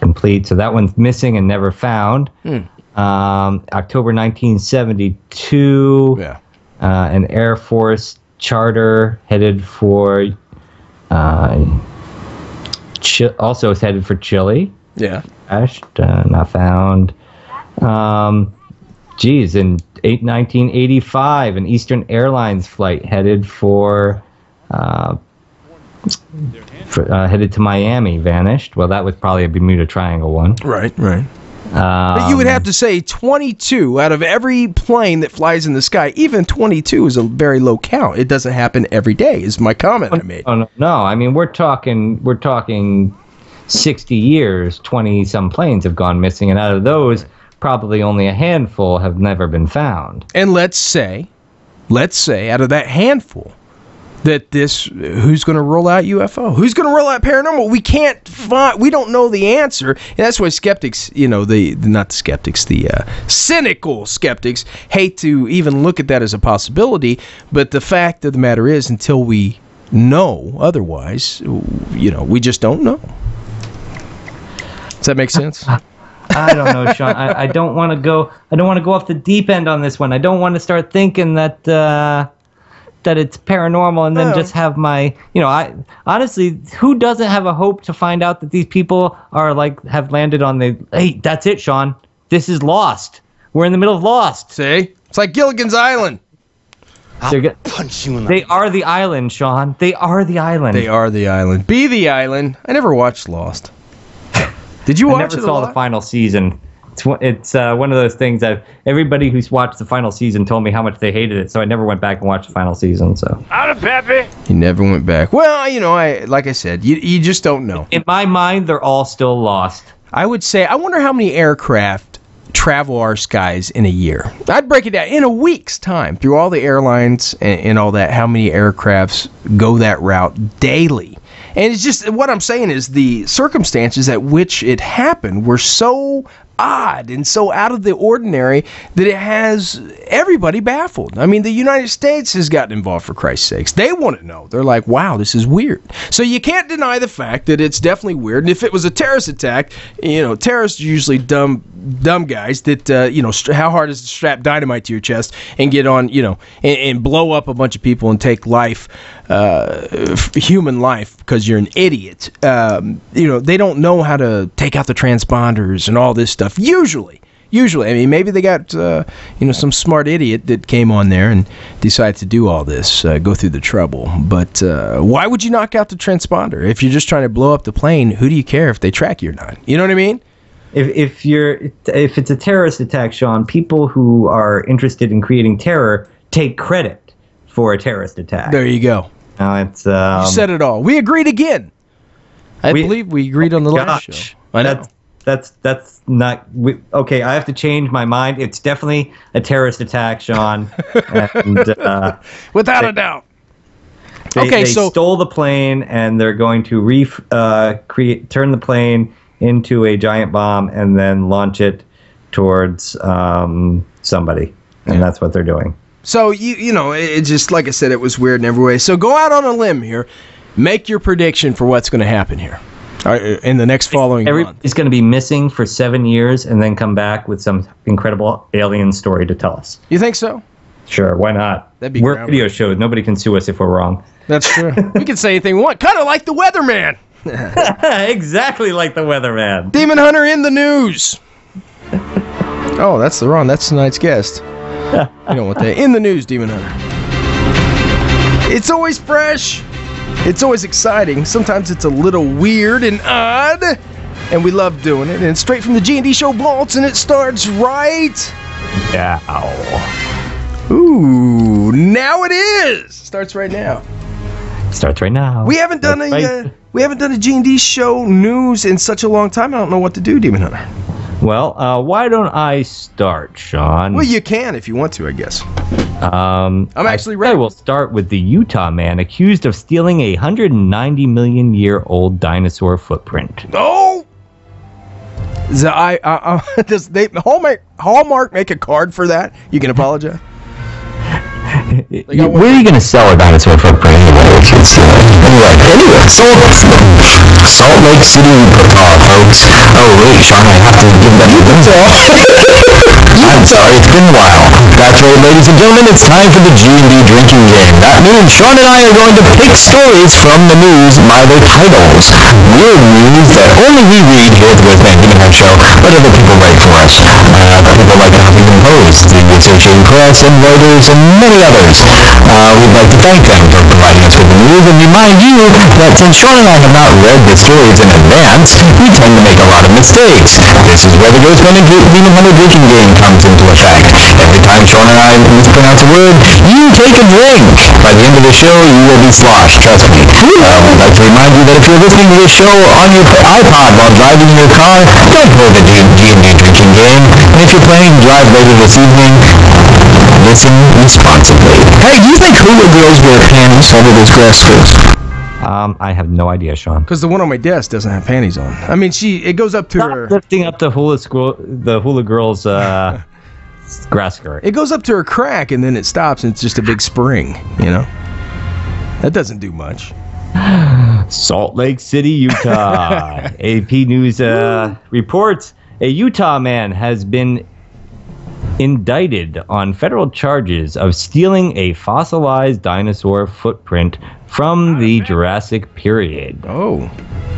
complete. So that one's missing and never found. Hmm. Um, October nineteen seventy-two, yeah. uh, an Air Force charter headed for, uh, chi- also was headed for Chile. Yeah. Crashed, uh, not found. Um, geez, in eight, nineteen eighty-five, an Eastern Airlines flight headed for, uh, for uh, headed to Miami vanished. Well, that was probably a Bermuda Triangle one. Right, right. Um, but you would have to say twenty-two out of every plane that flies in the sky, even twenty-two is a very low count. It doesn't happen every day, is my comment I made. No, no, I mean, we're talking we're talking sixty years, twenty-some planes have gone missing, and out of those, probably only a handful have never been found. And let's say, let's say, out of that handful, that this, who's going to roll out U F O? Who's going to roll out paranormal? We can't find, we don't know the answer. And that's why skeptics, you know, the, the not the skeptics, the uh, cynical skeptics hate to even look at that as a possibility. But the fact of the matter is, until we know otherwise, you know, we just don't know. Does that make sense? I don't know, Sean. I, I don't want to go, I don't want to go off the deep end on this one. I don't want to start thinking that, uh, that it's paranormal and then oh. just have my, you know, I honestly, who doesn't have a hope to find out that these people are like, have landed on the, hey, that's it, Sean. This is Lost. We're in the middle of Lost. See? It's like Gilligan's Island. I'll go- punch you in the They head. Are the island, Sean. They are the island. They are the island. Be the island. I never watched Lost. Did you watch I never it saw the final season. It's uh, one of those things that everybody who's watched the final season told me how much they hated it, so I never went back and watched the final season. So out of Pepe. You never went back. Well, you know, I like I said, you you just don't know. In my mind, they're all still lost. I would say, I wonder how many aircraft travel our skies in a year. I'd break it down in a week's time through all the airlines and, and all that. How many aircrafts go that route daily? And it's just what I'm saying is the circumstances at which it happened were so odd and so out of the ordinary that it has everybody baffled. I mean, the United States has gotten involved, for Christ's sakes. They want to know. They're like, wow, this is weird. So you can't deny the fact that it's definitely weird. And if it was a terrorist attack, you know, terrorists are usually dumb dumb guys that, uh, you know, st- how hard is to strap dynamite to your chest and get on, you know, and, and blow up a bunch of people and take life, uh, f- human life, because you're an idiot. Um, you know, they don't know how to take out the transponders and all this stuff. Usually, usually, I mean, maybe they got uh, you know, some smart idiot that came on there and decided to do all this, uh, go through the trouble. But uh, why would you knock out the transponder if you're just trying to blow up the plane? Who do you care if they track you or not? You know what I mean? If if you're if it's a terrorist attack, Sean, people who are interested in creating terror take credit for a terrorist attack. There you go. Uh, it's um, you said it all. We agreed again. I we, believe we agreed oh on the gosh, last show. I know. That's that's not we, okay. I have to change my mind. It's definitely a terrorist attack, Sean, and, uh, without they, a doubt. They, okay, they so stole the plane, and they're going to re uh, create turn the plane into a giant bomb, and then launch it towards um, somebody, and yeah. that's what they're doing. So you you know, it just like I said, it was weird in every way. So go out on a limb here, make your prediction for what's going to happen here. In the next following Every, month. It's going to be missing for seven years and then come back with some incredible alien story to tell us. You think so? Sure, why not? That'd be we're grounded. A video show. Nobody can sue us if we're wrong. That's true. We can say anything we want. Kind of like the weatherman. Exactly like the weatherman. Demon Hunter in the news. Oh, that's the wrong. That's tonight's guest. You don't want that. In the news, Demon Hunter. It's always fresh. It's always exciting. Sometimes it's a little weird and odd, and we love doing it. And it's straight from the G and D show vaults, and it starts right now. Ooh, now it is. Starts right now. Starts right now. We haven't done That's a right. uh, we haven't done a G and D show news in such a long time. I don't know what to do, Demon Hunter. Well, uh, why don't I start, Sean? Well, you can if you want to, I guess. Um, I'm actually ready. We'll start with the Utah man accused of stealing a one hundred ninety million year old dinosaur footprint. No. So I, I, I, does they Hallmark, Hallmark make a card for that? You can apologize. Like, you, where are you gonna sell a dinosaur footprint anyway? It's, uh, anyway, anyway, Salt, Salt Lake City, Utah, folks. Oh wait, Sean, I have to give them Utah. I'm sorry, it's been a while. That's right, ladies and gentlemen, it's time for the G and D drinking game. That means Sean and I are going to pick stories from the news by their titles. Weird news that only we read here at the Ghostman and Demon Hunter show, but other people write for us. Uh, people like Huffington Post, the Associated Press, and Reuters, and many others. Uh, we'd like to thank them for providing us with the news and remind you that since Sean and I have not read the stories in advance, we tend to make a lot of mistakes. This is where the Ghostman and Demon Hunter drinking game comes into effect. Every time Sean and I mispronounce a word, you take a drink. By the end of the show, you will be sloshed, trust me. Uh, we'd like to remind you that if you're listening to this show on your iPod while driving your car, don't play the G and D drinking game. And if you're planning to drive later this evening, listen responsibly. Hey, do you think hula girls wear panties under those grass skirts? Um, I have no idea, Sean. Because the one on my desk doesn't have panties on. I mean, she it goes up to Stop her. Lifting up the hula school, the hula girls' uh, grass skirt. It goes up to her crack, and then it stops, and it's just a big spring. You know, that doesn't do much. Salt Lake City, Utah. A P News uh, reports a Utah man has been indicted on federal charges of stealing a fossilized dinosaur footprint from the Jurassic period. Oh.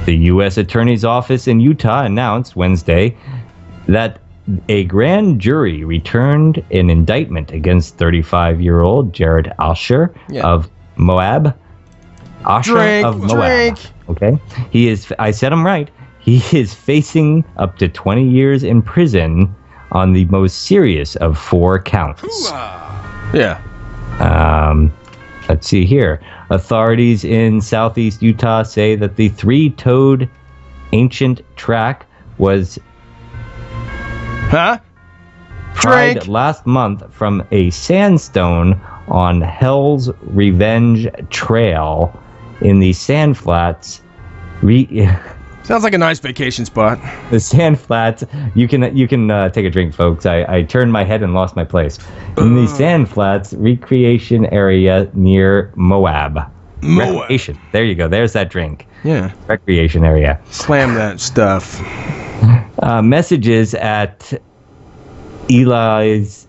The U S Attorney's Office in Utah announced Wednesday that a grand jury returned an indictment against thirty-five-year-old Jared Asher yeah. of Moab. Asher drink, of Moab. Drink. Okay. He is, I said him right. He is facing up to twenty years in prison on the most serious of four counts. Yeah. Um, let's see here. Authorities in southeast Utah say that the three-toed ancient track was huh? tried last month from a sandstone on Hell's Revenge Trail in the sand flats. Re- Sounds like a nice vacation spot. The sand flats. You can you can uh, take a drink, folks. I, I turned my head and lost my place. In the sand flats recreation area near Moab. Moab. Recreation. There you go. There's that drink. Yeah. Recreation area. Slam that stuff. Uh, messages at Eli's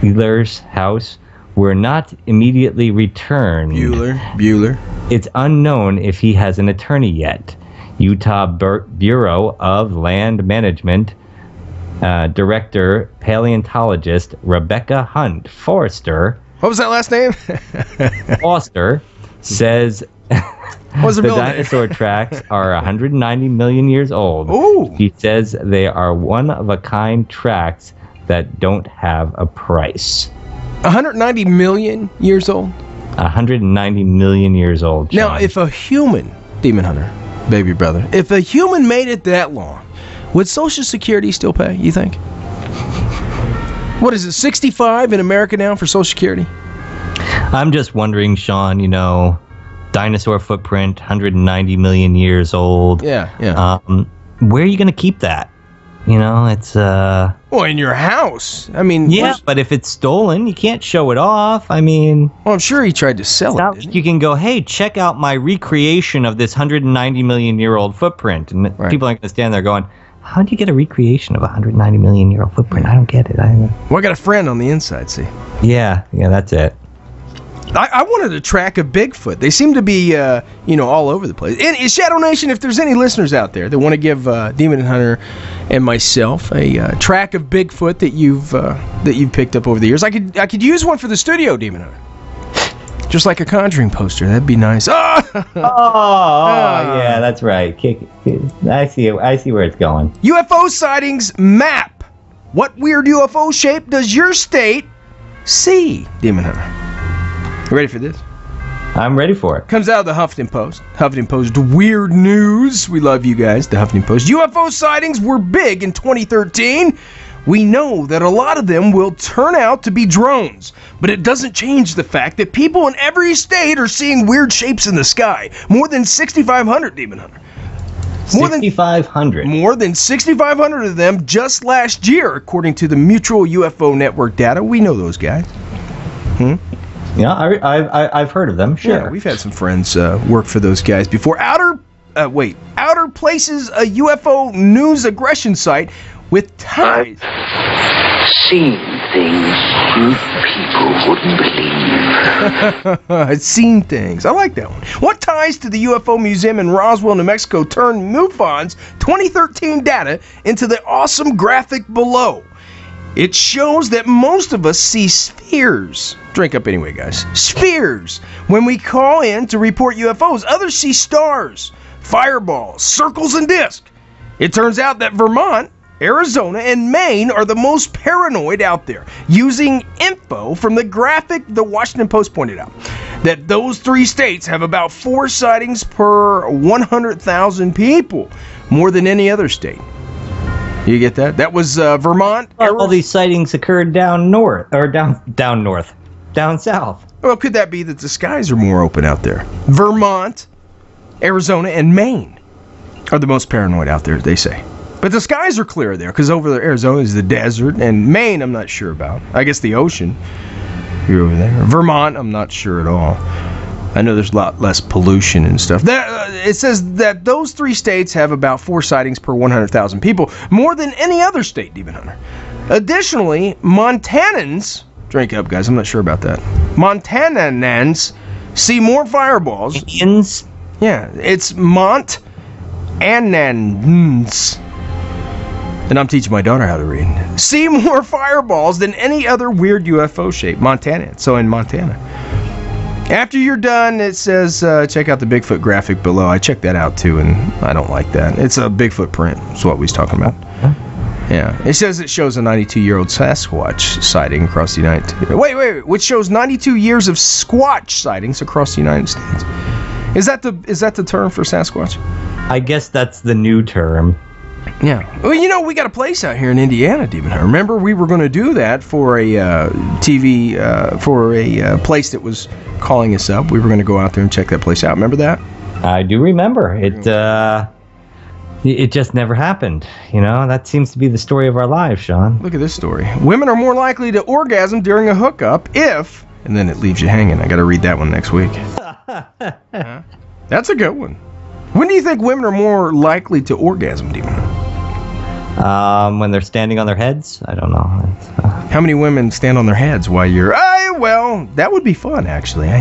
Bueller's house were not immediately returned. Bueller. Bueller. It's unknown if he has an attorney yet. Utah Bureau of Land Management uh, Director Paleontologist Rebecca Hunt Forrester. What was that last name? Foster says the dinosaur tracks are one hundred ninety million years old. Ooh. She says they are one of a kind tracks that don't have a price. one hundred ninety million years old? one hundred ninety million years old. Sean. Now, if a human, Demon Hunter, baby brother, if a human made it that long, would Social Security still pay, you think? What is it, sixty-five in America now for Social Security? I'm just wondering, Sean, you know, dinosaur footprint, one hundred ninety million years old. Yeah, yeah. Um, where are you going to keep that? You know, it's... uh. Well, in your house. I mean... Yeah, but if it's stolen, you can't show it off. I mean... Well, I'm sure he tried to sell it. Like you can go, hey, check out my recreation of this one hundred ninety million-year-old footprint. And right. people aren't going to stand there going, how do you get a recreation of a one hundred ninety million-year-old footprint? I don't get it. I don't know. Well, I got a friend on the inside, see? Yeah, yeah, that's it. I, I wanted to track a Bigfoot. They seem to be, uh, you know, all over the place. And Shadow Nation, if there's any listeners out there that want to give uh, Demon Hunter and myself a uh, track of Bigfoot that you've uh, that you've picked up over the years, I could I could use one for the studio, Demon Hunter. Just like a Conjuring poster, that'd be nice. Oh, oh, oh yeah, that's right. Kick it. I see. I see where it's going. U F O sightings map. What weird U F O shape does your state see Demon Hunter. Ready for this? I'm ready for it. Comes out of the Huffington Post. Huffington Post weird news. We love you guys, the Huffington Post. U F O sightings were big in twenty thirteen. We know that a lot of them will turn out to be drones, but it doesn't change the fact that people in every state are seeing weird shapes in the sky. More than sixty-five hundred, Demon Hunter. sixty-five hundred. More than sixty-five hundred of them just last year, according to the Mutual U F O Network data. We know those guys. Hmm? Yeah, I, I, I've heard of them, sure. Yeah, we've had some friends uh, work for those guys before. Outer, uh, wait, Outer Places, a U F O news aggression site with ties. I've seen things you people wouldn't believe. I've seen things. I like that one. What ties to the U F O Museum in Roswell, New Mexico turned MUFON's twenty thirteen data into the awesome graphic below? It shows that most of us see spheres. Drink up anyway, guys. Spheres. When we call in to report U F Os, others see stars, fireballs, circles, and discs. It turns out that Vermont, Arizona, and Maine are the most paranoid out there, using info from the graphic the Washington Post pointed out, that those three states have about four sightings per one hundred thousand people, more than any other state. You get that? That was uh, Vermont. All these sightings occurred down north, or down down north, down south. Well, could that be that the skies are more open out there? Vermont, Arizona, and Maine are the most paranoid out there, they say. But the skies are clear there, because over there, Arizona is the desert, and Maine, I'm not sure about. I guess the ocean, you're over there. Vermont, I'm not sure at all. I know there's a lot less pollution and stuff. That, uh, it says that those three states have about four sightings per one hundred thousand people, more than any other state, Demon Hunter. Additionally, Montanans, drink up, guys, I'm not sure about that. Montanans see more fireballs. Indians? Yeah, it's Montanans. And I'm teaching my daughter how to read. See more fireballs than any other weird U F O shape. Montanans, so in Montana. After you're done, it says, uh, check out the Bigfoot graphic below. I checked that out, too, and I don't like that. It's a Bigfoot print. That's what we was talking about. Huh? Yeah. It says it shows a ninety-two-year-old Sasquatch sighting across the United States. Wait, wait, wait. Which shows ninety-two years of Squatch sightings across the United States. Is that the is that the term for Sasquatch? I guess that's the new term. Yeah. Well, you know, we got a place out here in Indiana, Demon Hunter. Remember, we were going to do that for a uh, T V, uh, for a uh, place that was calling us up. We were going to go out there and check that place out. Remember that? I do remember. It uh, it just never happened. You know, that seems to be the story of our lives, Sean. Look at this story. Women are more likely to orgasm during a hookup if... And then it leaves you hanging. I got to read that one next week. Huh? That's a good one. When do you think women are more likely to orgasm, Demon Hunter? Um, when they're standing on their heads? I don't know. Uh, How many women stand on their heads while you're... I, well, that would be fun, actually. I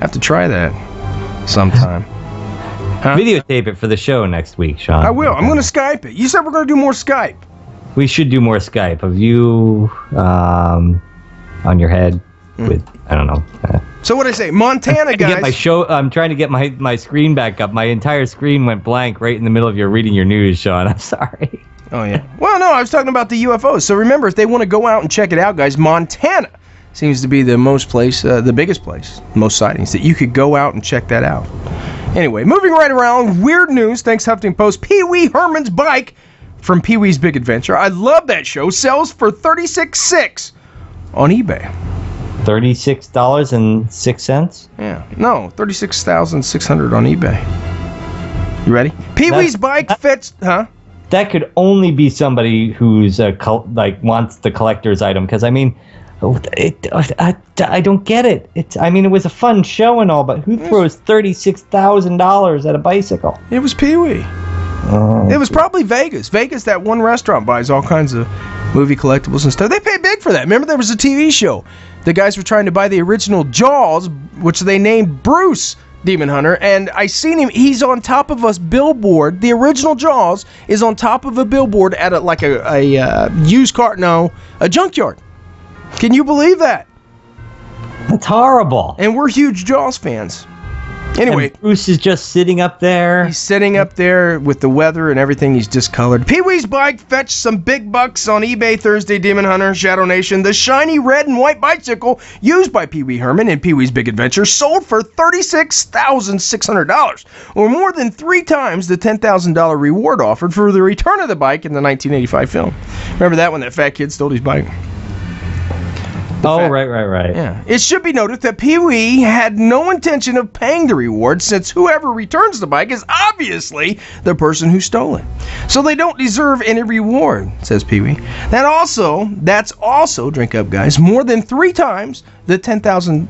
have to try that sometime. Huh? Videotape it for the show next week, Sean. I will. I'm going to Skype it. You said we're going to do more Skype. We should do more Skype of you um, on your head with, I don't know. Uh, so what I say, Montana, I'm guys. Get my show, I'm trying to get my, my screen back up. My entire screen went blank right in the middle of your reading your news, Sean. I'm sorry. Oh, yeah. Well, no, I was talking about the U F Os. So remember, if they want to go out and check it out, guys, Montana seems to be the most place, uh, the biggest place, most sightings, that you could go out and check that out. Anyway, moving right around, weird news, thanks Huffington Post, Pee-wee Herman's bike from Pee-wee's Big Adventure. I love that show. Sells for thirty-six dollars and six cents on eBay. thirty-six dollars and six cents? Yeah. No, thirty-six thousand six hundred dollars on eBay. You ready? Pee-wee's bike that, fits... Huh? That could only be somebody who's a col- like wants the collector's item, because, I mean, it, I, I don't get it. It's, I mean, it was a fun show and all, but who throws thirty-six thousand dollars at a bicycle? It was Pee-wee. Oh, it was probably Vegas. Vegas, that one restaurant, buys all kinds of movie collectibles and stuff. They paid big for that. Remember, there was a T V show. The guys were trying to buy the original Jaws, which they named Bruce, Demon Hunter, and I seen him. He's on top of a billboard. The original Jaws is on top of a billboard at a, like a, a uh, used car, no, a junkyard. Can you believe that? That's horrible. And we're huge Jaws fans. Anyway, and Bruce is just sitting up there. He's sitting up there with the weather and everything. He's discolored. Pee-wee's bike fetched some big bucks on eBay Thursday, Demon Hunter, Shadow Nation. The shiny red and white bicycle used by Pee-wee Herman in Pee-wee's Big Adventure sold for thirty-six thousand six hundred dollars, or more than three times the ten thousand dollars reward offered for the return of the bike in the nineteen eighty-five film. Remember that when that fat kid stole his bike? Oh, fact. right, right, right. Yeah. It should be noted that Pee-wee had no intention of paying the reward, since whoever returns the bike is obviously the person who stole it. So they don't deserve any reward, says Pee-wee. That also, that's also, drink up, guys, more than three times the ten thousand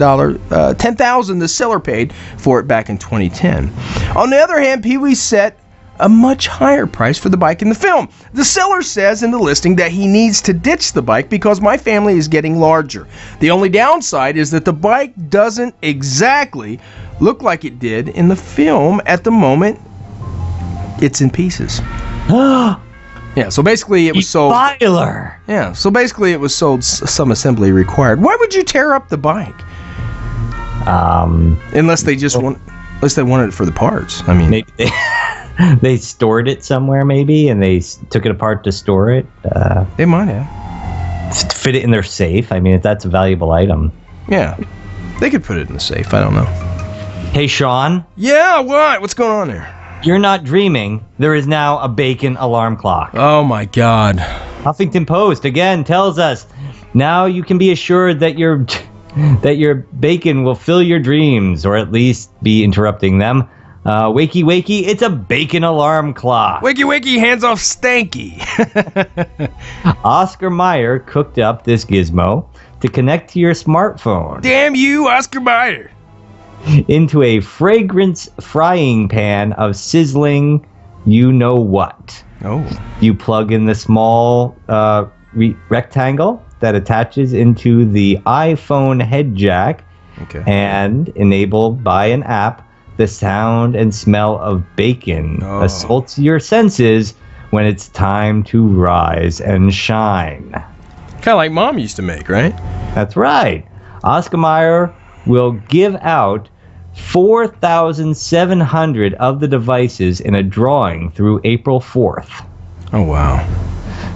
dollars uh, ten thousand dollars the seller paid for it back in twenty ten. On the other hand, Pee-wee set a much higher price for the bike in the film. The seller says in the listing that he needs to ditch the bike because my family is getting larger. The only downside is that the bike doesn't exactly look like it did in the film at the moment. It's in pieces. Yeah, so basically it was sold. Filer. Yeah, so basically it was sold, some assembly required. Why would you tear up the bike? Um, unless they just want, unless they wanted it for the parts. I mean, maybe they they stored it somewhere, maybe, and they took it apart to store it. Uh, they might have. Fit it in their safe. I mean, if that's a valuable item. Yeah. They could put it in the safe. I don't know. Hey, Sean. Yeah, what? What's going on there? You're not dreaming. There is now a bacon alarm clock. Oh, my God. Huffington Post, again, tells us, now you can be assured that your, that your bacon will fill your dreams, or at least be interrupting them. Uh, wakey, wakey, it's a bacon alarm clock. Wakey, wakey, hands off stanky. Oscar Mayer cooked up this gizmo to connect to your smartphone. Damn you, Oscar Mayer. Into a fragrance frying pan of sizzling you-know-what. Oh. You plug in the small uh, re rectangle that attaches into the iPhone head jack, okay, and enabled by an app. The sound and smell of bacon oh. assaults your senses when it's time to rise and shine. Kind of like Mom used to make, right? That's right. Oscar Mayer will give out four thousand seven hundred of the devices in a drawing through April fourth. Oh, wow.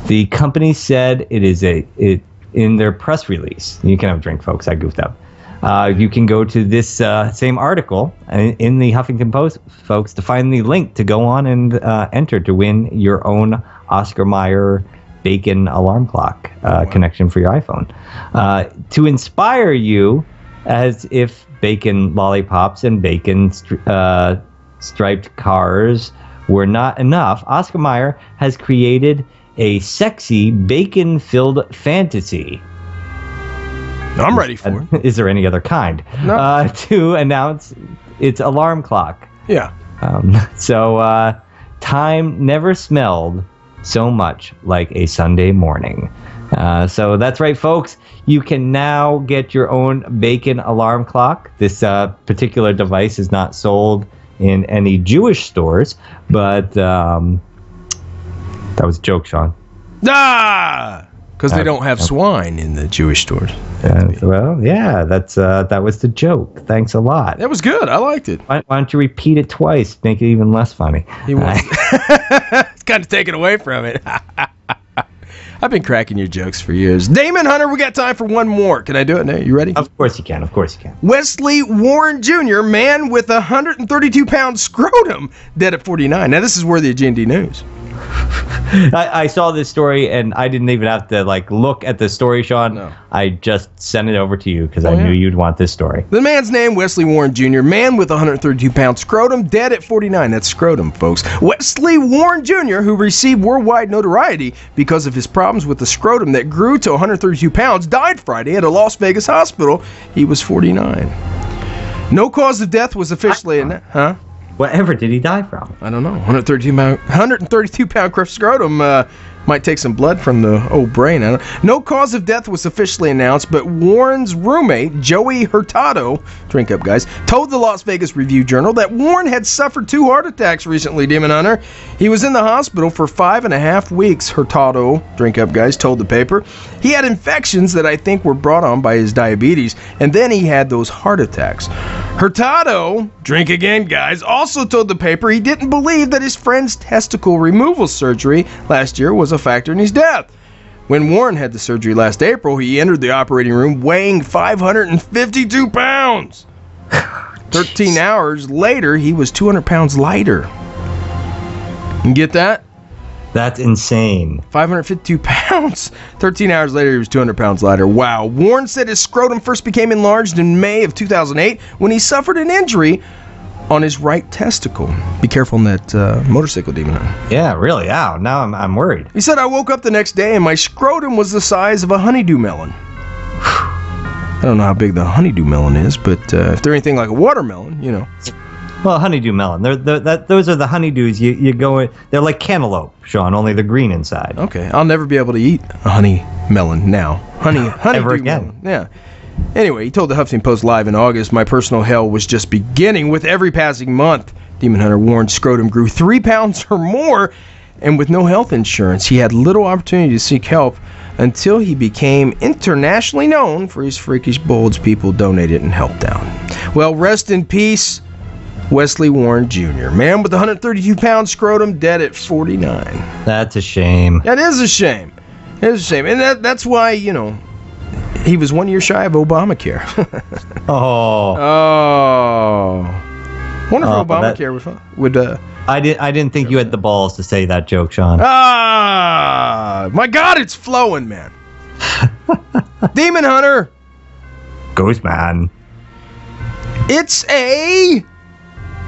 The company said it is a it in their press release. You can have a drink, folks. I goofed up. Uh, you can go to this uh, same article in, in the Huffington Post, folks, to find the link to go on and uh, enter to win your own Oscar Mayer bacon alarm clock uh, wow. connection for your iPhone. Uh, to inspire you as if bacon lollipops and bacon stri uh, striped cars were not enough, Oscar Mayer has created a sexy bacon-filled fantasy. I'm ready for it. Is there any other kind? No. Uh, to announce its alarm clock. Yeah. Um, so uh, time never smelled so much like a Sunday morning. Uh, so that's right, folks. You can now get your own bacon alarm clock. This uh, particular device is not sold in any Jewish stores, but um, that was a joke, Sean. Ah! Because they don't have swine in the Jewish stores. Uh, well, yeah, that's uh, that was the joke. Thanks a lot. That was good. I liked it. Why, why don't you repeat it twice? Make it even less funny. He was. It's kind of taken away from it. I've been cracking your jokes for years. Damon Hunter, we got time for one more. Can I do it now? You ready? Of course you can. Of course you can. Wesley Warren Junior, man with a one hundred thirty-two pound scrotum, dead at forty-nine. Now, this is worthy of G and D news. I, I saw this story, and I didn't even have to, like, look at the story, Sean. No. I just sent it over to you because oh, I yeah. knew you'd want this story. The man's name, Wesley Warren Junior, man with a one hundred thirty-two pound scrotum, dead at forty-nine. That's scrotum, folks. Wesley Warren Junior, who received worldwide notoriety because of his problems with the scrotum that grew to one hundred thirty-two pounds, died Friday at a Las Vegas hospital. He was forty-nine. No cause of death was officially announced. Huh? Whatever did he die from? I don't know. one hundred thirty-two pound, one hundred thirty-two pound crushed scrotum uh, Might take some blood from the old brain. I don't. No cause of death was officially announced, but Warren's roommate, Joey Hurtado, drink up guys, told the Las Vegas Review-Journal that Warren had suffered two heart attacks recently, Demon Hunter. He was in the hospital for five and a half weeks, Hurtado, drink up guys, told the paper. He had infections that I think were brought on by his diabetes, and then he had those heart attacks. Hurtado, drink again guys, also told the paper he didn't believe that his friend's testicle removal surgery last year was a factor in his death. When Warren had the surgery last April, he entered the operating room weighing five hundred fifty-two pounds. Oh, thirteen hours later, he was two hundred pounds lighter. You get that? That's insane. five hundred fifty-two pounds. thirteen hours later, he was two hundred pounds lighter. Wow. Warren said his scrotum first became enlarged in May of two thousand eight when he suffered an injury on his right testicle. Be careful on that uh, motorcycle, Demon. Yeah, really. Ow. Now I'm, I'm worried. He said, I woke up the next day and my scrotum was the size of a honeydew melon. I don't know how big the honeydew melon is, but uh, if they're anything like a watermelon, you know. Well, honeydew melon. They're, they're, that, those are the honeydews you, you go in. They're like cantaloupe, Sean, only they're green inside. Okay. I'll never be able to eat a honey melon now. Honey, honeydew ever again. Melon. Yeah. Anyway, he told the Huffington Post Live in August, my personal hell was just beginning with every passing month. Demon Hunter Warren's scrotum grew three pounds or more, and with no health insurance, he had little opportunity to seek help until he became internationally known for his freakish bulge. People donated and helped out. Well, rest in peace, Wesley Warren Junior, man with one hundred thirty-two pound scrotum, dead at forty-nine. That's a shame. That is a shame. It is a shame. And that, that's why, you know, he was one year shy of Obamacare. oh. Oh. Wonder if oh, Obamacare that, would... would uh, I, did, I didn't think you had the balls to say that joke, Sean. Ah! My God, it's flowing, man. Demon Hunter. Ghost Man. It's a...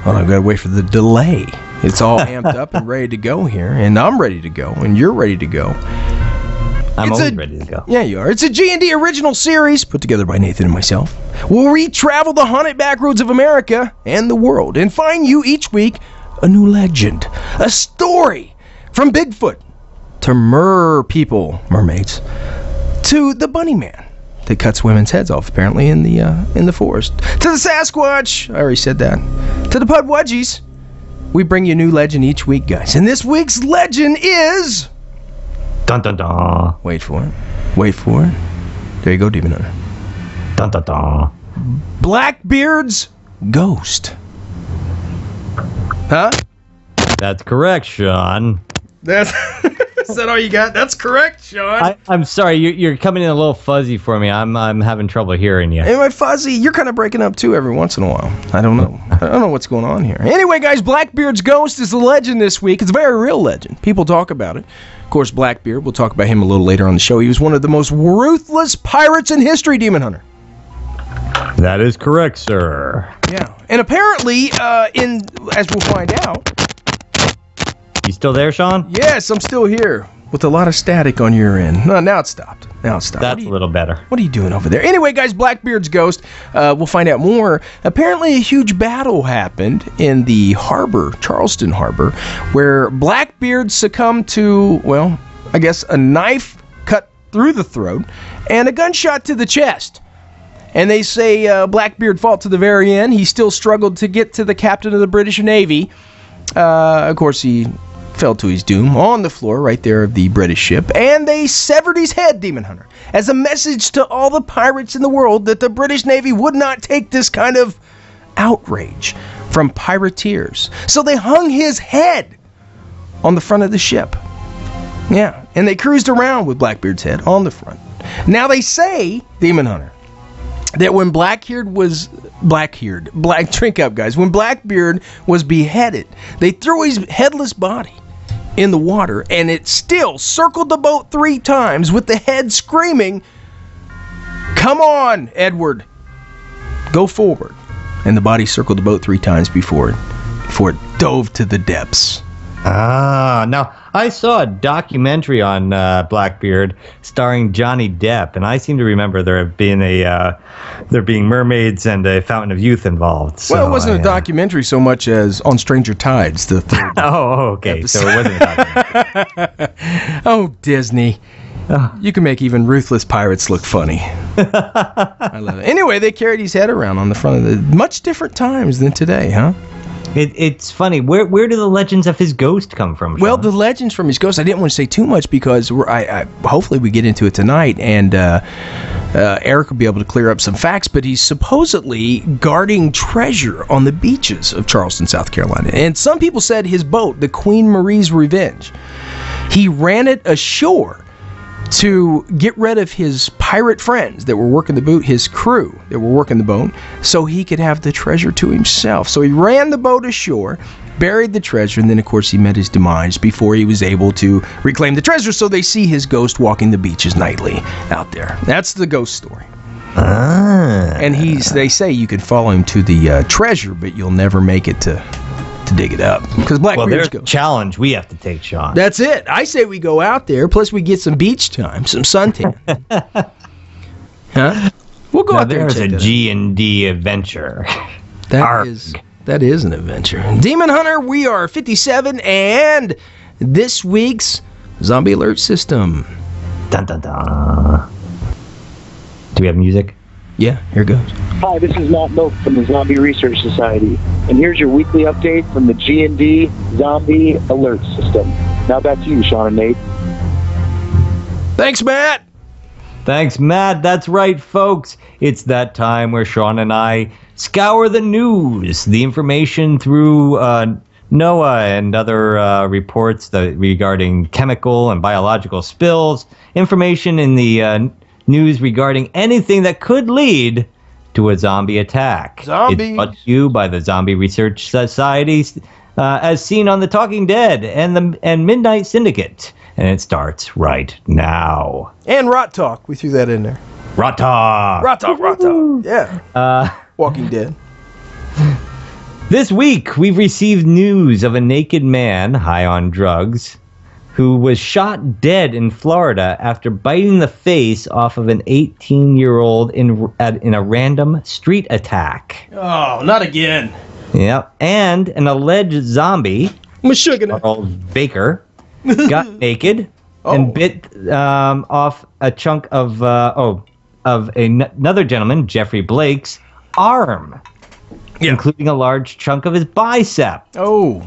Well, I've got to wait for the delay. It's all amped up and ready to go here. And I'm ready to go. And you're ready to go. I'm it's always a, ready to go. Yeah, you are. It's a G and D original series put together by Nathan and myself. We'll re-travel the haunted back roads of America and the world and find you each week a new legend, a story from Bigfoot to mer people, mermaids, to the bunny man that cuts women's heads off apparently in the uh, in the forest, to the Sasquatch. I already said that. To the Pudwudgies. We bring you a new legend each week, guys. And this week's legend is. Dun dun dun. Wait for it. Wait for it. There you go, Demon Hunter. Dun dun dun. Blackbeard's ghost. Huh? That's correct, Sean. That's is that all you got? That's correct, Sean. I, I'm sorry, you, you're coming in a little fuzzy for me. I'm I'm having trouble hearing you. Am I fuzzy? You're kind of breaking up too every once in a while. I don't know. I don't know what's going on here. Anyway, guys, Blackbeard's ghost is the legend this week. It's a very real legend. People talk about it. Of course, Blackbeard, we'll talk about him a little later on the show. He was one of the most ruthless pirates in history, Demon Hunter. That is correct, sir. Yeah, and apparently, uh, in as we'll find out... You still there, Sean? Yes, I'm still here with a lot of static on your end. No, now it's stopped. Now it's stopped. That's you, a little better. What are you doing over there? Anyway, guys, Blackbeard's ghost, uh, we'll find out more. Apparently, a huge battle happened in the harbor, Charleston Harbor, where Blackbeard succumbed to, well, I guess a knife cut through the throat and a gunshot to the chest. And they say uh, Blackbeard fought to the very end. He still struggled to get to the captain of the British Navy. Uh, of course, he... fell to his doom on the floor right there of the British ship, and they severed his head, Demon Hunter, as a message to all the pirates in the world that the British Navy would not take this kind of outrage from pirateers. So they hung his head on the front of the ship. Yeah, and they cruised around with Blackbeard's head on the front. Now they say, Demon Hunter, that when Blackbeard was Blackbeard, Black drink up guys, when Blackbeard was beheaded, they threw his headless body in the water, and it still circled the boat three times with the head screaming, "Come on, Edward, go forward." And the body circled the boat three times before it, before it dove to the depths Ah, now I saw a documentary on uh, Blackbeard starring Johnny Depp, and I seem to remember there being a uh, there being mermaids and a Fountain of Youth involved. So well, it wasn't I, a documentary so much as On Stranger Tides, the third. Oh, okay, episode. So it wasn't a documentary. Oh, Disney. You can make even ruthless pirates look funny. I love it. Anyway, they carried his head around on the front of the... Much different times than today, huh? It, it's funny. Where where do the legends of his ghost come from, Sean? Well, the legends from his ghost, I didn't want to say too much because we're, I, I hopefully we get into it tonight, and uh, uh, Eric will be able to clear up some facts, but he's supposedly guarding treasure on the beaches of Charleston, South Carolina. And some people said his boat, the Queen Marie's Revenge, he ran it ashore to get rid of his pirate friends that were working the boat, his crew that were working the boat, so he could have the treasure to himself. So he ran the boat ashore, buried the treasure, and then, of course, he met his demise before he was able to reclaim the treasure, so they see his ghost walking the beaches nightly out there. That's the ghost story. Ah. And he's, they say you can follow him to the uh, treasure, but you'll never make it to... to dig it up, because Blackbeard's well, there's a challenge we have to take, Sean. That's it. I say we go out there. Plus, we get some beach time, some suntan. Huh? We'll go now out there. There's a G and D adventure. That Arc. is that is an adventure. Demon Hunter. We are fifty-seven, and this week's zombie alert system. Dun dun dun. Do we have music? Yeah, here it goes. Hi, this is Matt Milk from the Zombie Research Society, and here's your weekly update from the G and D Zombie Alert System. Now back to you, Sean and Nate. Thanks, Matt! Thanks, Matt. That's right, folks. It's that time where Sean and I scour the news, the information through... Uh, NOAA and other uh, reports that regarding chemical and biological spills, information in the... Uh, news regarding anything that could lead to a zombie attack. Zombies. It's brought to you by the Zombie Research Society, uh, as seen on The Talking Dead and the and Midnight Syndicate. And it starts right now. And Rot Talk. We threw that in there. Rot Talk. Rot Talk, Rot Talk. Yeah. Uh, Walking Dead. This week, we've received news of a naked man high on drugs who was shot dead in Florida after biting the face off of an eighteen-year-old in at, in a random street attack. Oh, not again. Yep. And an alleged zombie, Charles Baker, got naked oh. and bit um, off a chunk of uh, oh of a, another gentleman, Jeffrey Blake's, arm, yeah. including a large chunk of his bicep. Oh.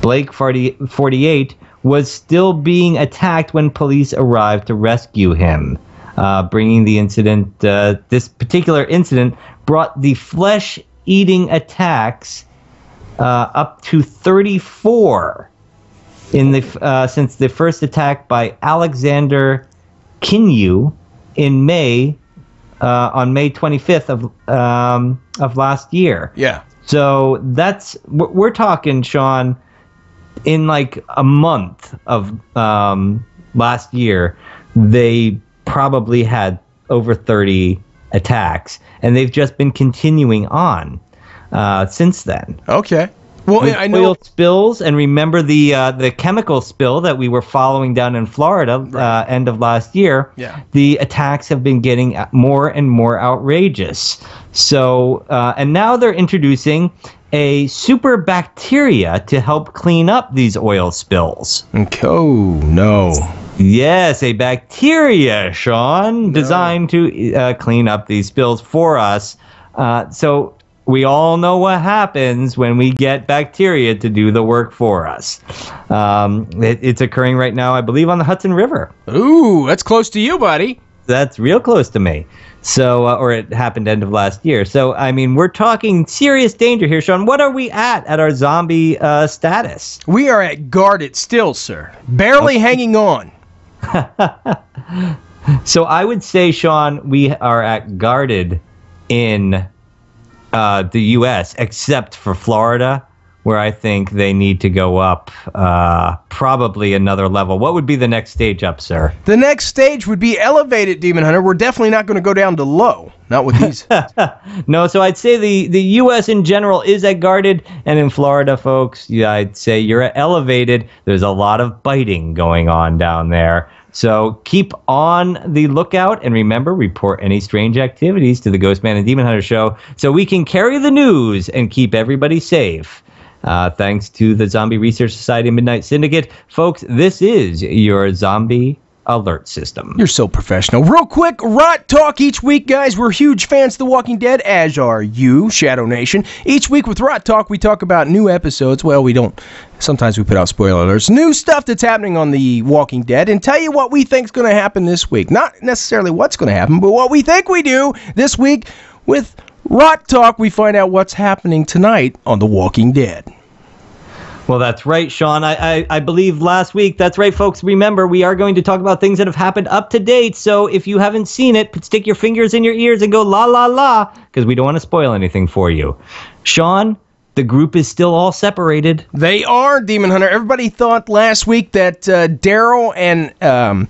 Blake, forty-eight was still being attacked when police arrived to rescue him, uh, bringing the incident. Uh, this particular incident brought the flesh-eating attacks uh, up to thirty-four in the uh, since the first attack by Alexander Kinyu in May uh, on May twenty-fifth of um, of last year. Yeah. So that's we're talking, Sean. In like a month of um, last year, they probably had over thirty attacks, and they've just been continuing on uh, since then. Okay. Well, With I know oil spills, and remember the uh, the chemical spill that we were following down in Florida right. uh, end of last year. Yeah. The attacks have been getting more and more outrageous. So, uh, and now they're introducing a super bacteria to help clean up these oil spills. Oh, no. Yes, a bacteria, Sean, no. designed to uh, clean up these spills for us. Uh, so we all know what happens when we get bacteria to do the work for us. Um, it, it's occurring right now, I believe, on the Hudson River. Ooh, that's close to you, buddy. That's real close to me. So, uh, or it happened end of last year. So, I mean, we're talking serious danger here, Sean. What are we at at our zombie uh, status? We are at guarded still, sir. Barely okay. hanging on. So I would say, Sean, we are at guarded in uh, the U S except for Florida, where I think they need to go up uh, probably another level. What would be the next stage up, sir? The next stage would be elevated, Demon Hunter. We're definitely not going to go down to low, not with these. No, so I'd say the, the U S in general is at guarded, and in Florida, folks, yeah, I'd say you're at elevated. There's a lot of biting going on down there. So keep on the lookout, and remember, report any strange activities to the Ghostman and Demon Hunter show so we can carry the news and keep everybody safe. Uh, thanks to the Zombie Research Society Midnight Syndicate. Folks, this is your zombie alert system. You're so professional. Real quick, Rot Talk each week, guys. We're huge fans of The Walking Dead, as are you, Shadow Nation. Each week with Rot Talk, we talk about new episodes. Well, we don't. Sometimes we put out spoiler alerts. New stuff that's happening on The Walking Dead, and tell you what we think's going to happen this week. Not necessarily what's going to happen, but what we think we do this week with Rot Talk, we find out what's happening tonight on The Walking Dead. Well, that's right, Sean. I, I, I believe last week, that's right, folks. Remember, we are going to talk about things that have happened up to date. So if you haven't seen it, stick your fingers in your ears and go la, la, la, because we don't want to spoil anything for you. Sean, the group is still all separated. They are, Demon Hunter. Everybody thought last week that uh, Daryl and, um,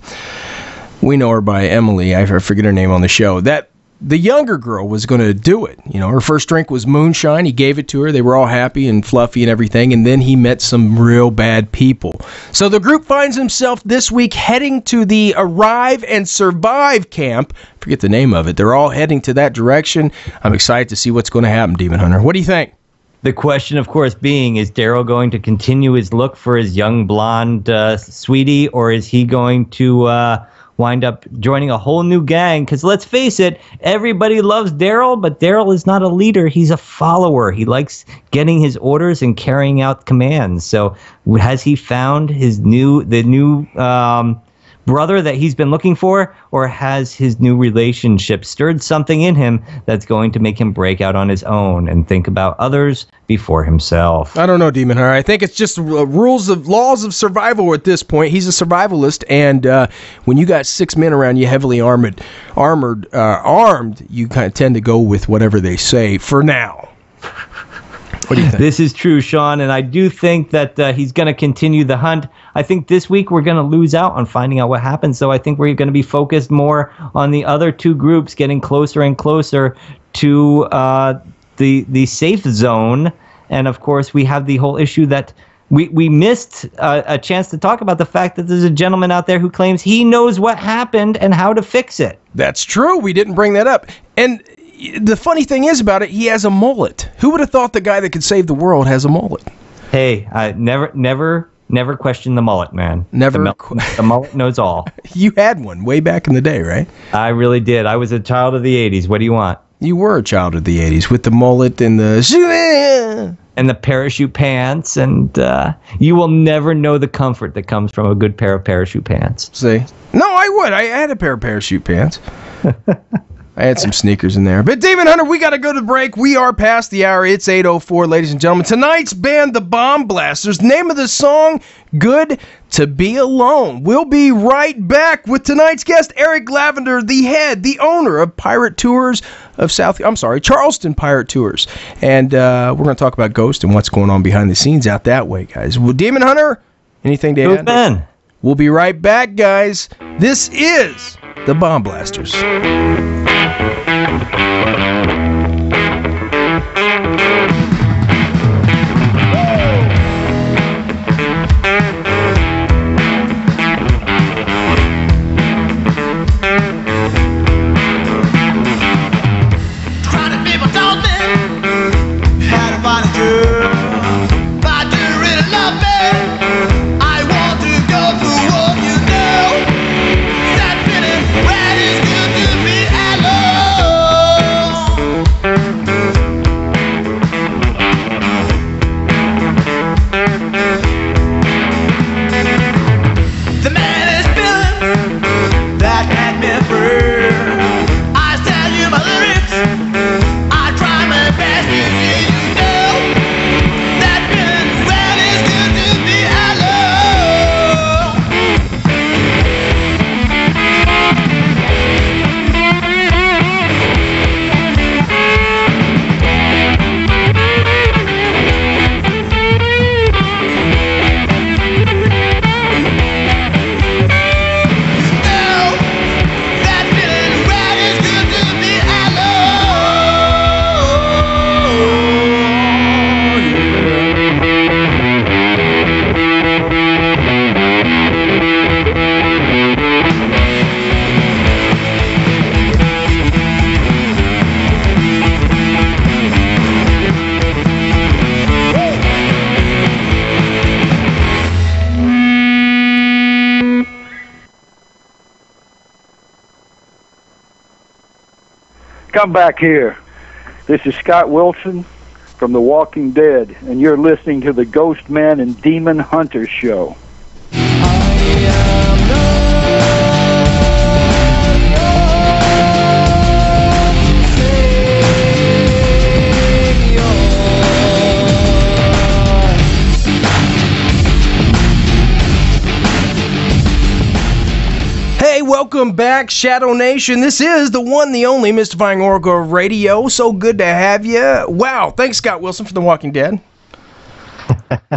we know her by Emily. I forget her name on the show. That the younger girl was going to do it. You know, her first drink was moonshine. He gave it to her. They were all happy and fluffy and everything. And then he met some real bad people. So the group finds himself this week heading to the Arrive and Survive camp. I forget the name of it. They're all heading to that direction. I'm excited to see what's going to happen, Demon Hunter. What do you think? The question, of course, being, is Daryl going to continue his look for his young blonde uh, sweetie, or is he going to uh, wind up joining a whole new gang? Because let's face it, everybody loves Daryl, but Daryl is not a leader. He's a follower. He likes getting his orders and carrying out commands. So has he found his new, the new um, brother that he's been looking for, or has his new relationship stirred something in him that's going to make him break out on his own and think about others before himself? I don't know, Demon Hunter. I think it's just uh, rules of laws of survival at this point. He's a survivalist, and uh, when you got six men around you, heavily armored, armored, uh, armed, you kind of tend to go with whatever they say for now. What do you think? This is true, Sean, and I do think that uh, he's going to continue the hunt. I think this week we're going to lose out on finding out what happens, so I think we're going to be focused more on the other two groups getting closer and closer to uh, the the safe zone. And, of course, we have the whole issue that we, we missed uh, a chance to talk about the fact that there's a gentleman out there who claims he knows what happened and how to fix it. That's true. We didn't bring that up. And the funny thing is about it, he has a mullet. Who would have thought the guy that could save the world has a mullet? Hey, I never, never, never question the mullet, man. Never. The, qu- the mullet knows all. You had one way back in the day, right? I really did. I was a child of the eighties. What do you want? You were a child of the eighties with the mullet and the and the parachute pants, and uh, you will never know the comfort that comes from a good pair of parachute pants. See? No, I would. I had a pair of parachute pants. I had some sneakers in there. But, Demon Hunter, we got to go to the break. We are past the hour. It's eight oh four, ladies and gentlemen. Tonight's band, the Bomb Blasters. Name of the song, Good to Be Alone. We'll be right back with tonight's guest, Eric Lavender, the head, the owner of Pirate Tours of South... I'm sorry, Charleston Pirate Tours. And uh, we're going to talk about ghosts and what's going on behind the scenes out that way, guys. Well, Demon Hunter, anything to add? Ben. We'll be right back, guys. This is the Bomb Blasters. Oh, Come back here. This is Scott Wilson from The Walking Dead, and you're listening to the Ghostman and Demon Hunter show. Welcome back, Shadow Nation. This is the one, the only Mystifying Oracle Radio. So good to have you. Wow. Thanks, Scott Wilson, for The Walking Dead.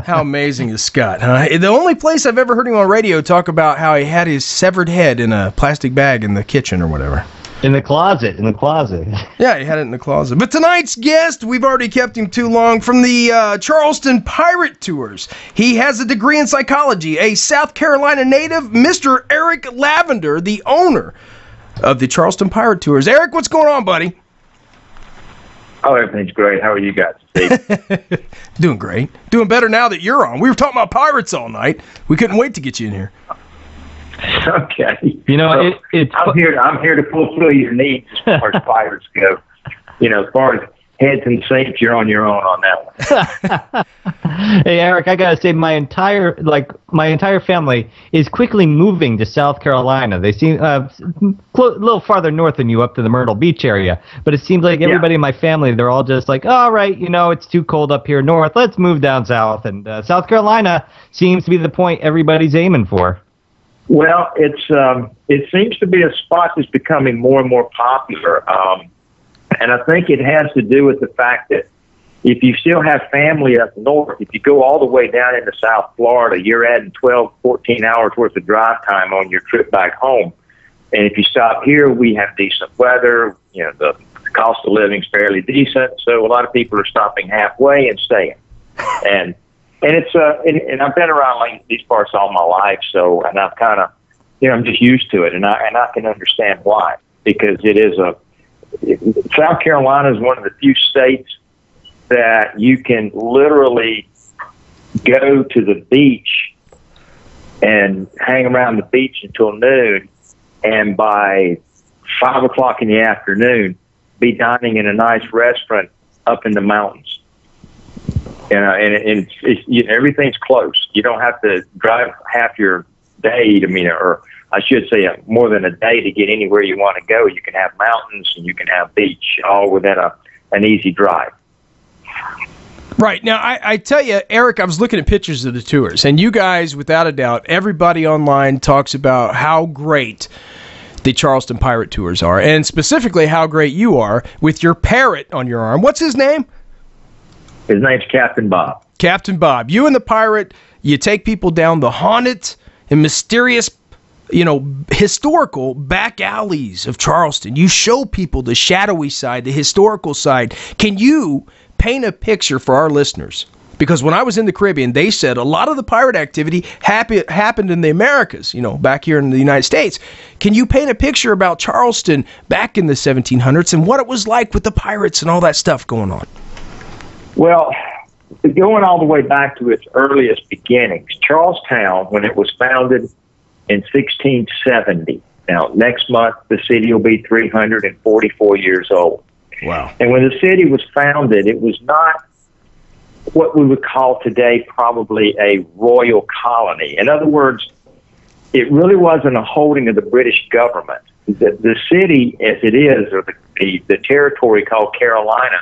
How amazing is Scott, huh? The only place I've ever heard him on radio talk about how he had his severed head in a plastic bag in the kitchen or whatever. In the closet, in the closet. Yeah, he had it in the closet. But tonight's guest, we've already kept him too long, from the uh, Charleston Pirate Tours. He has a degree in psychology, a South Carolina native, Mister Eric Lavender, the owner of the Charleston Pirate Tours. Eric, what's going on, buddy? Oh, everything's great. How are you guys? Doing great. Doing better now that you're on. We were talking about pirates all night. We couldn't wait to get you in here. Okay, you know, so it, it's I'm here. To, I'm here to fulfill your needs as far as pirates go. You know, as far as heads and saints, you're on your own on that one. Hey, Eric, I gotta say, my entire like my entire family is quickly moving to South Carolina. They seem uh, a little farther north than you, up to the Myrtle Beach area. But it seems like everybody yeah. in my family, they're all just like, all right, you know, it's too cold up here north. Let's move down south, and uh, South Carolina seems to be the point everybody's aiming for. Well, it's um, it seems to be a spot that's becoming more and more popular, um, and I think it has to do with the fact that if you still have family up north, if you go all the way down into South Florida, you're adding twelve, fourteen hours worth of drive time on your trip back home. And if you stop here, we have decent weather. You know, the cost of living is fairly decent, so a lot of people are stopping halfway and staying. And And it's uh, and, and I've been around like these parts all my life, so and I've kind of, you know, I'm just used to it, and I and I can understand why, because it is a it, South Carolina is one of the few states that you can literally go to the beach and hang around the beach until noon, and by five o'clock in the afternoon, be dining in a nice restaurant up in the mountains. You know, and and it's, it's, you, everything's close. You don't have to drive half your day to, you know, or I should say uh, more than a day to get anywhere you want to go. You can have mountains and you can have beach, all within a an easy drive. Right. Now, I, I tell you, Eric, I was looking at pictures of the tours, and you guys, without a doubt, everybody online talks about how great the Charleston Pirate Tours are, and specifically how great you are with your parrot on your arm. What's his name? His name's Captain Bob. Captain Bob. You and the pirate, you take people down the haunted and mysterious, you know, historical back alleys of Charleston. You show people the shadowy side, the historical side. Can you paint a picture for our listeners? Because when I was in the Caribbean, they said a lot of the pirate activity happy, happened in the Americas, you know, back here in the United States. Can you paint a picture about Charleston back in the seventeen hundreds and what it was like with the pirates and all that stuff going on? Well, going all the way back to its earliest beginnings, Charlestown, when it was founded in sixteen seventy, now next month the city will be three hundred forty-four years old. Wow. And when the city was founded, it was not what we would call today probably a royal colony. In other words, it really wasn't a holding of the British government. The, the city, as it is, or the, the, the territory called Carolina,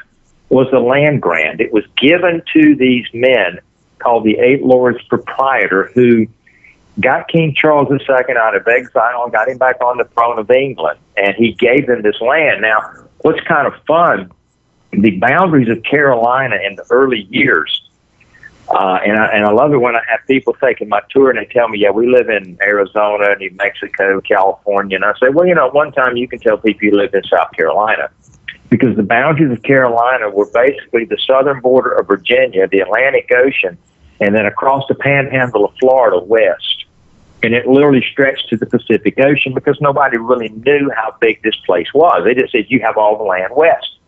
was a land grant. It was given to these men called the Eight Lords Proprietor, who got King Charles the Second out of exile and got him back on the throne of England, and he gave them this land. Now, what's kind of fun, the boundaries of Carolina in the early years, uh, and, I, and I love it when I have people taking my tour and they tell me, yeah, we live in Arizona, New Mexico, California, and I say, well, you know, one time you can tell people you live in South Carolina, because the boundaries of Carolina were basically the southern border of Virginia, the Atlantic Ocean, and then across the panhandle of Florida west. And it literally stretched to the Pacific Ocean because nobody really knew how big this place was. They just said, you have all the land west.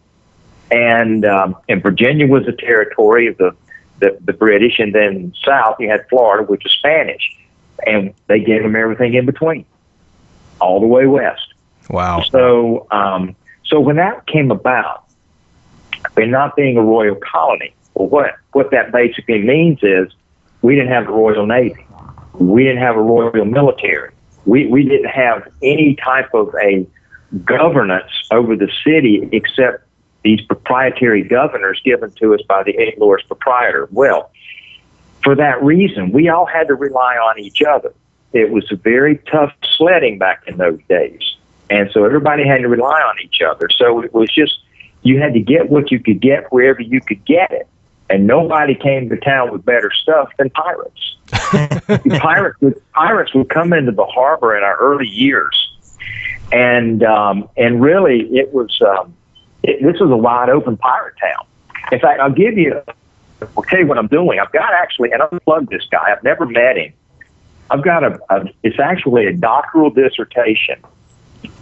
And, um, and Virginia was the territory of the, the, the British, and then south you had Florida, which is Spanish. And they gave them everything in between, all the way west. Wow. So... Um, So when that came about, and not being a royal colony, well, what, what that basically means is we didn't have a royal navy. We didn't have a royal military. We, we didn't have any type of a governance over the city except these proprietary governors given to us by the Edlor's proprietor. Well, for that reason, we all had to rely on each other. It was a very tough sledding back in those days. And so everybody had to rely on each other. So it was just, you had to get what you could get wherever you could get it. And nobody came to town with better stuff than pirates. pirates, would, pirates would come into the harbor in our early years. And um, and really, it was um, it, this was a wide-open pirate town. In fact, I'll give you, I'll tell you what I'm doing. I've got actually, and I've plugged this guy. I've never met him. I've got a, a it's actually a doctoral dissertation.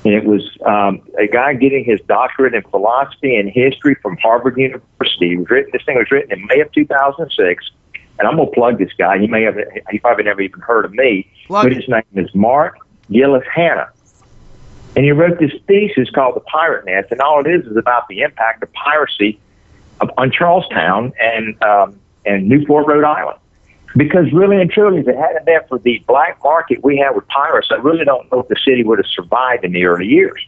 And it was um, a guy getting his doctorate in philosophy and history from Harvard University. It was written, this thing was written in May of two thousand six. And I'm going to plug this guy. He may have, he probably never even heard of me. Plug but his name is Mark Gillis Hanna. And he wrote this thesis called The Pirate Nest. And all it is is about the impact of piracy on Charlestown and, um, and Newport, Rhode Island. Because really and truly, if it hadn't been for the black market we had with pirates, I really don't know if the city would have survived in the early years.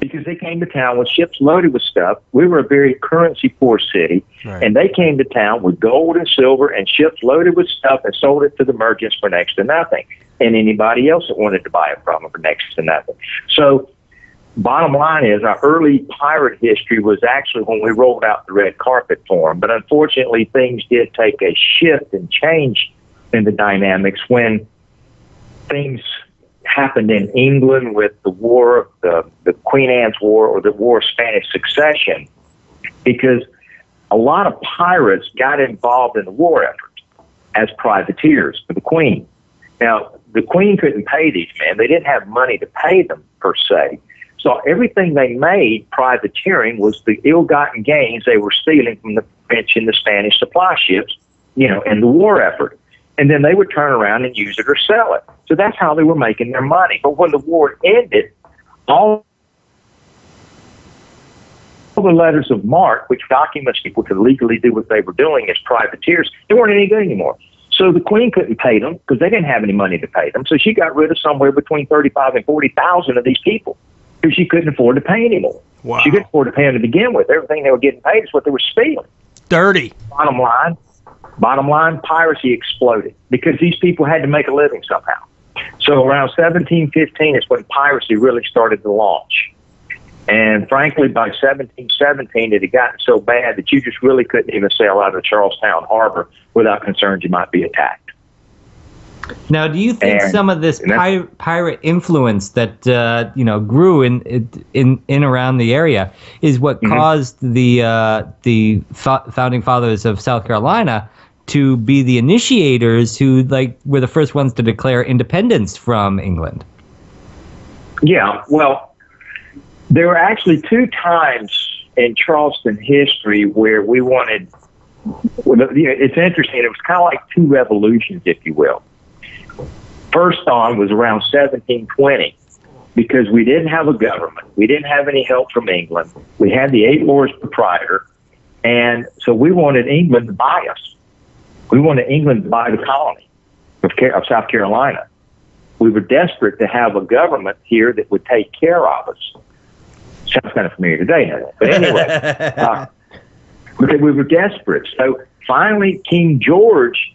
Because they came to town with ships loaded with stuff. We were a very currency-poor city. Right. And they came to town with gold and silver and ships loaded with stuff and sold it to the merchants for next to nothing. And anybody else that wanted to buy it from them for next to nothing. So bottom line is our early pirate history was actually when we rolled out the red carpet for them. But unfortunately, things did take a shift and change in the dynamics when things happened in England with the war, the, the Queen Anne's War or the War of Spanish Succession, because a lot of pirates got involved in the war effort as privateers for the Queen. Now, the Queen couldn't pay these men. They didn't have money to pay them, per se. So everything they made privateering was the ill-gotten gains they were stealing from the French and the Spanish supply ships, you know, in the war effort. And then they would turn around and use it or sell it. So that's how they were making their money. But when the war ended, all the letters of marque, which documents people could legally do what they were doing as privateers, they weren't any good anymore. So the Queen couldn't pay them because they didn't have any money to pay them. So she got rid of somewhere between thirty-five and forty thousand of these people who she couldn't afford to pay anymore. Wow. She couldn't afford to pay them to begin with. Everything they were getting paid is what they were stealing. Dirty. Bottom line, bottom line, piracy exploded because these people had to make a living somehow. So around seventeen fifteen is when piracy really started to launch. And frankly, by seventeen seventeen, it had gotten so bad that you just really couldn't even sail out of Charlestown Harbor without concerns you might be attacked. Now, do you think and, some of this pir pirate influence that uh, you know grew in in in around the area is what mm-hmm. caused the uh, the fo founding fathers of South Carolina to be the initiators who like were the first ones to declare independence from England? Yeah, well. There were actually two times in Charleston history where we wanted, you know, it's interesting, it was kind of like two revolutions, if you will. First on was around seventeen twenty, because we didn't have a government. We didn't have any help from England. We had the Edlor's proprietor, and so we wanted England to buy us. We wanted England to buy the colony of, of South Carolina. We were desperate to have a government here that would take care of us. Sounds kind of familiar today, no? But anyway, uh, because we were desperate. So finally, King George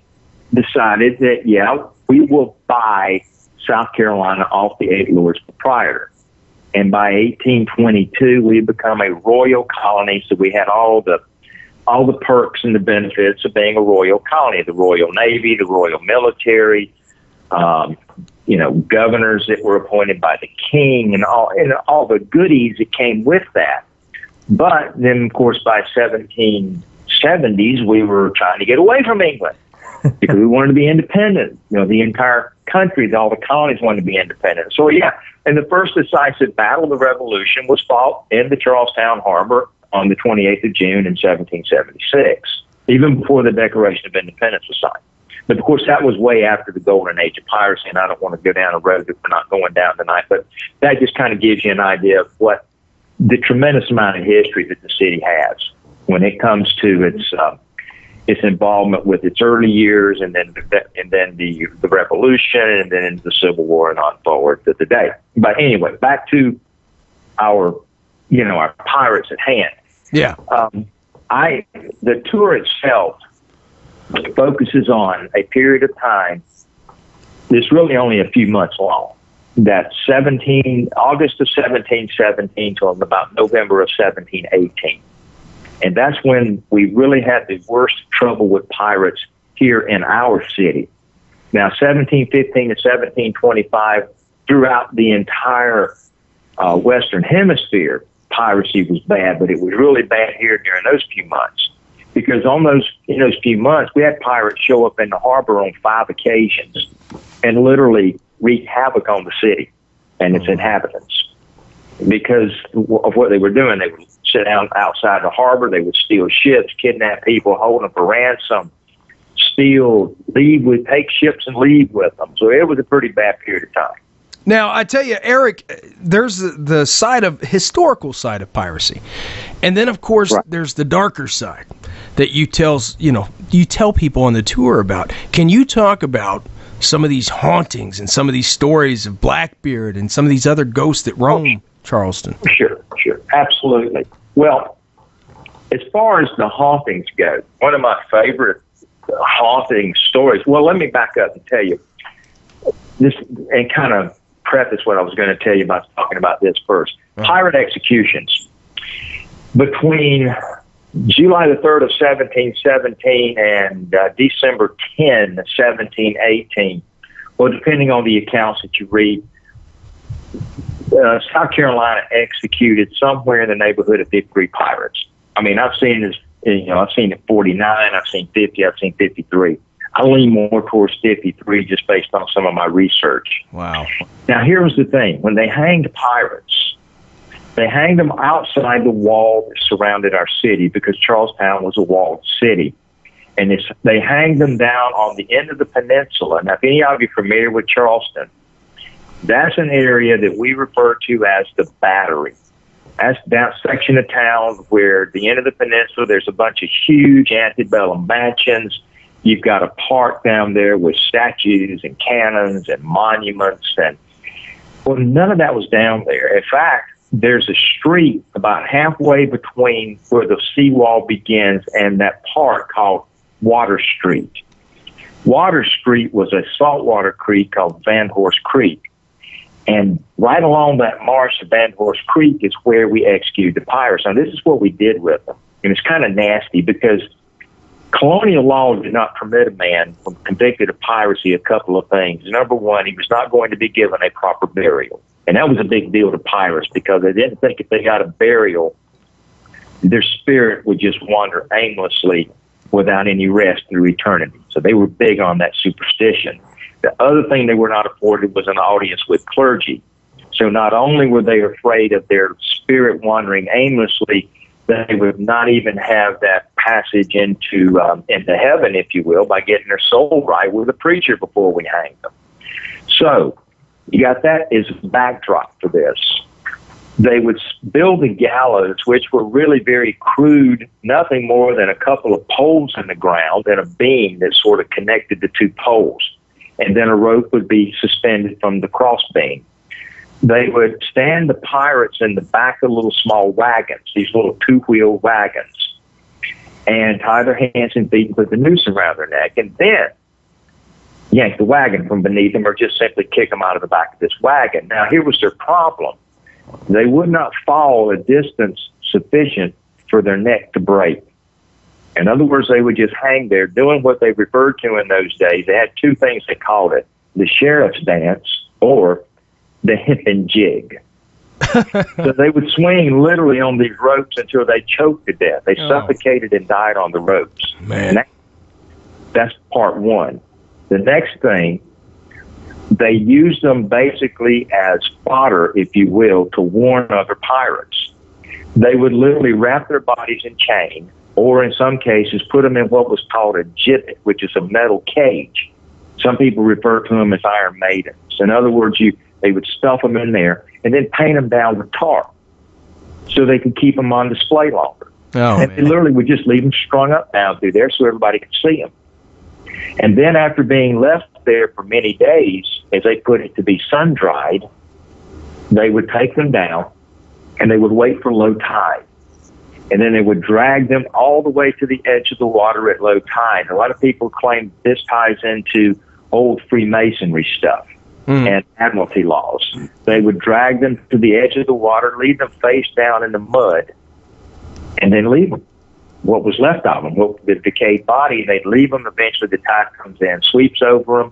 decided that, yeah, we will buy South Carolina off the Edlor's proprietor. And by eighteen twenty-two, we had become a royal colony, so we had all the all the perks and the benefits of being a royal colony: the Royal Navy, the Royal Military. Um, you know, governors that were appointed by the king and all and all the goodies that came with that. But then, of course, by seventeen seventies, we were trying to get away from England because we wanted to be independent. You know, the entire country, all the colonies wanted to be independent. So, yeah, and the first decisive battle of the Revolution was fought in the Charlestown Harbor on the twenty-eighth of June in seventeen seventy-six, even before the Declaration of Independence was signed. But, of course, that was way after the golden age of piracy, and I don't want to go down a road that we're not going down tonight. But that just kind of gives you an idea of what the tremendous amount of history that the city has when it comes to its uh, its involvement with its early years, and then the, and then the the Revolution, and then into the Civil War, and on forward to today. But anyway, back to our you know our pirates at hand. Yeah. Um, I the tour itself focuses on a period of time that's really only a few months long. That seventeen August of seventeen seventeen to about November of seventeen eighteen, and that's when we really had the worst trouble with pirates here in our city. Now, seventeen fifteen to seventeen twenty five, throughout the entire uh, Western Hemisphere, piracy was bad, but it was really bad here during those few months because on those in those few months we had pirates show up in the harbor on five occasions, and literally wreak havoc on the city and its inhabitants because of what they were doing. They would sit down outside the harbor. They would steal ships, kidnap people, hold them for ransom, steal, leave with, take ships and leave with them. So it was a pretty bad period of time. Now, I tell you, Eric, there's the, the side of historical side of piracy. And then, of course, right. There's the darker side that you tells, you know, you tell people on the tour about. Can you talk about some of these hauntings and some of these stories of Blackbeard and some of these other ghosts that roam Charleston? Sure, sure. Absolutely. Well, as far as the hauntings go, one of my favorite haunting stories, well, let me back up and tell you this and kind of preface what I was going to tell you by talking about this first. Uh-huh. Pirate executions. Between July the third of seventeen seventeen and uh, December tenth, seventeen eighteen, well, depending on the accounts that you read, uh, South Carolina executed somewhere in the neighborhood of fifty-three pirates. I mean, I've seen this, you know, I've seen it forty-nine, I've seen fifty, I've seen fifty-three. I lean more towards fifty-three just based on some of my research. Wow. Now, here's the thing. When they hanged pirates, they hanged them outside the wall that surrounded our city because Charlestown was a walled city. And it's, they hanged them down on the end of the peninsula. Now, if any of you are familiar with Charleston, that's an area that we refer to as the Battery. That's that section of town where at the end of the peninsula, there's a bunch of huge antebellum mansions. You've got a park down there with statues and cannons and monuments. And well, none of that was down there. In fact, there's a street about halfway between where the seawall begins and that park called Water Street. Water Street was a saltwater creek called Vanderhorst Creek. And right along that marsh of Vanderhorst Creek is where we executed the pirates. Now, this is what we did with them. And it's kind of nasty because colonial law did not permit a man when convicted of piracy a couple of things. Number one, he was not going to be given a proper burial. And that was a big deal to pirates because they didn't think if they got a burial, their spirit would just wander aimlessly without any rest through eternity. So they were big on that superstition. The other thing they were not afforded was an audience with clergy. So not only were they afraid of their spirit wandering aimlessly, they would not even have that passage into um, into heaven, if you will, by getting their soul right with a preacher before we hang them. So you got that as a backdrop for this. They would build the gallows, which were really very crude, nothing more than a couple of poles in the ground and a beam that sort of connected the two poles. And then a rope would be suspended from the crossbeam. They would stand the pirates in the back of little small wagons, these little two-wheel wagons, and tie their hands and feet and put the noose around their neck. And then yank the wagon from beneath them or just simply kick them out of the back of this wagon. Now, here was their problem. They would not fall a distance sufficient for their neck to break. In other words, they would just hang there doing what they referred to in those days. They had two things they called it, the sheriff's dance or the hip and jig. So they would swing literally on these ropes until they choked to death. They oh. suffocated and died on the ropes. Man. That, that's part one. The next thing, they used them basically as fodder, if you will, to warn other pirates. They would literally wrap their bodies in chain, or in some cases, put them in what was called a gibbet, which is a metal cage. Some people refer to them as iron maidens. In other words, you they would stuff them in there and then paint them down with tar. so they could keep them on display longer. Oh, and they literally would just leave them strung up down through there so everybody could see them. And then after being left there for many days, as they put it, to be sun-dried, they would take them down, and they would wait for low tide. And then they would drag them all the way to the edge of the water at low tide. A lot of people claim this ties into old Freemasonry stuff mm. and Admiralty laws. They would drag them to the edge of the water, leave them face down in the mud, and then leave them. What was left of them, what, the decayed body, they'd leave them. Eventually the tide comes in, sweeps over them,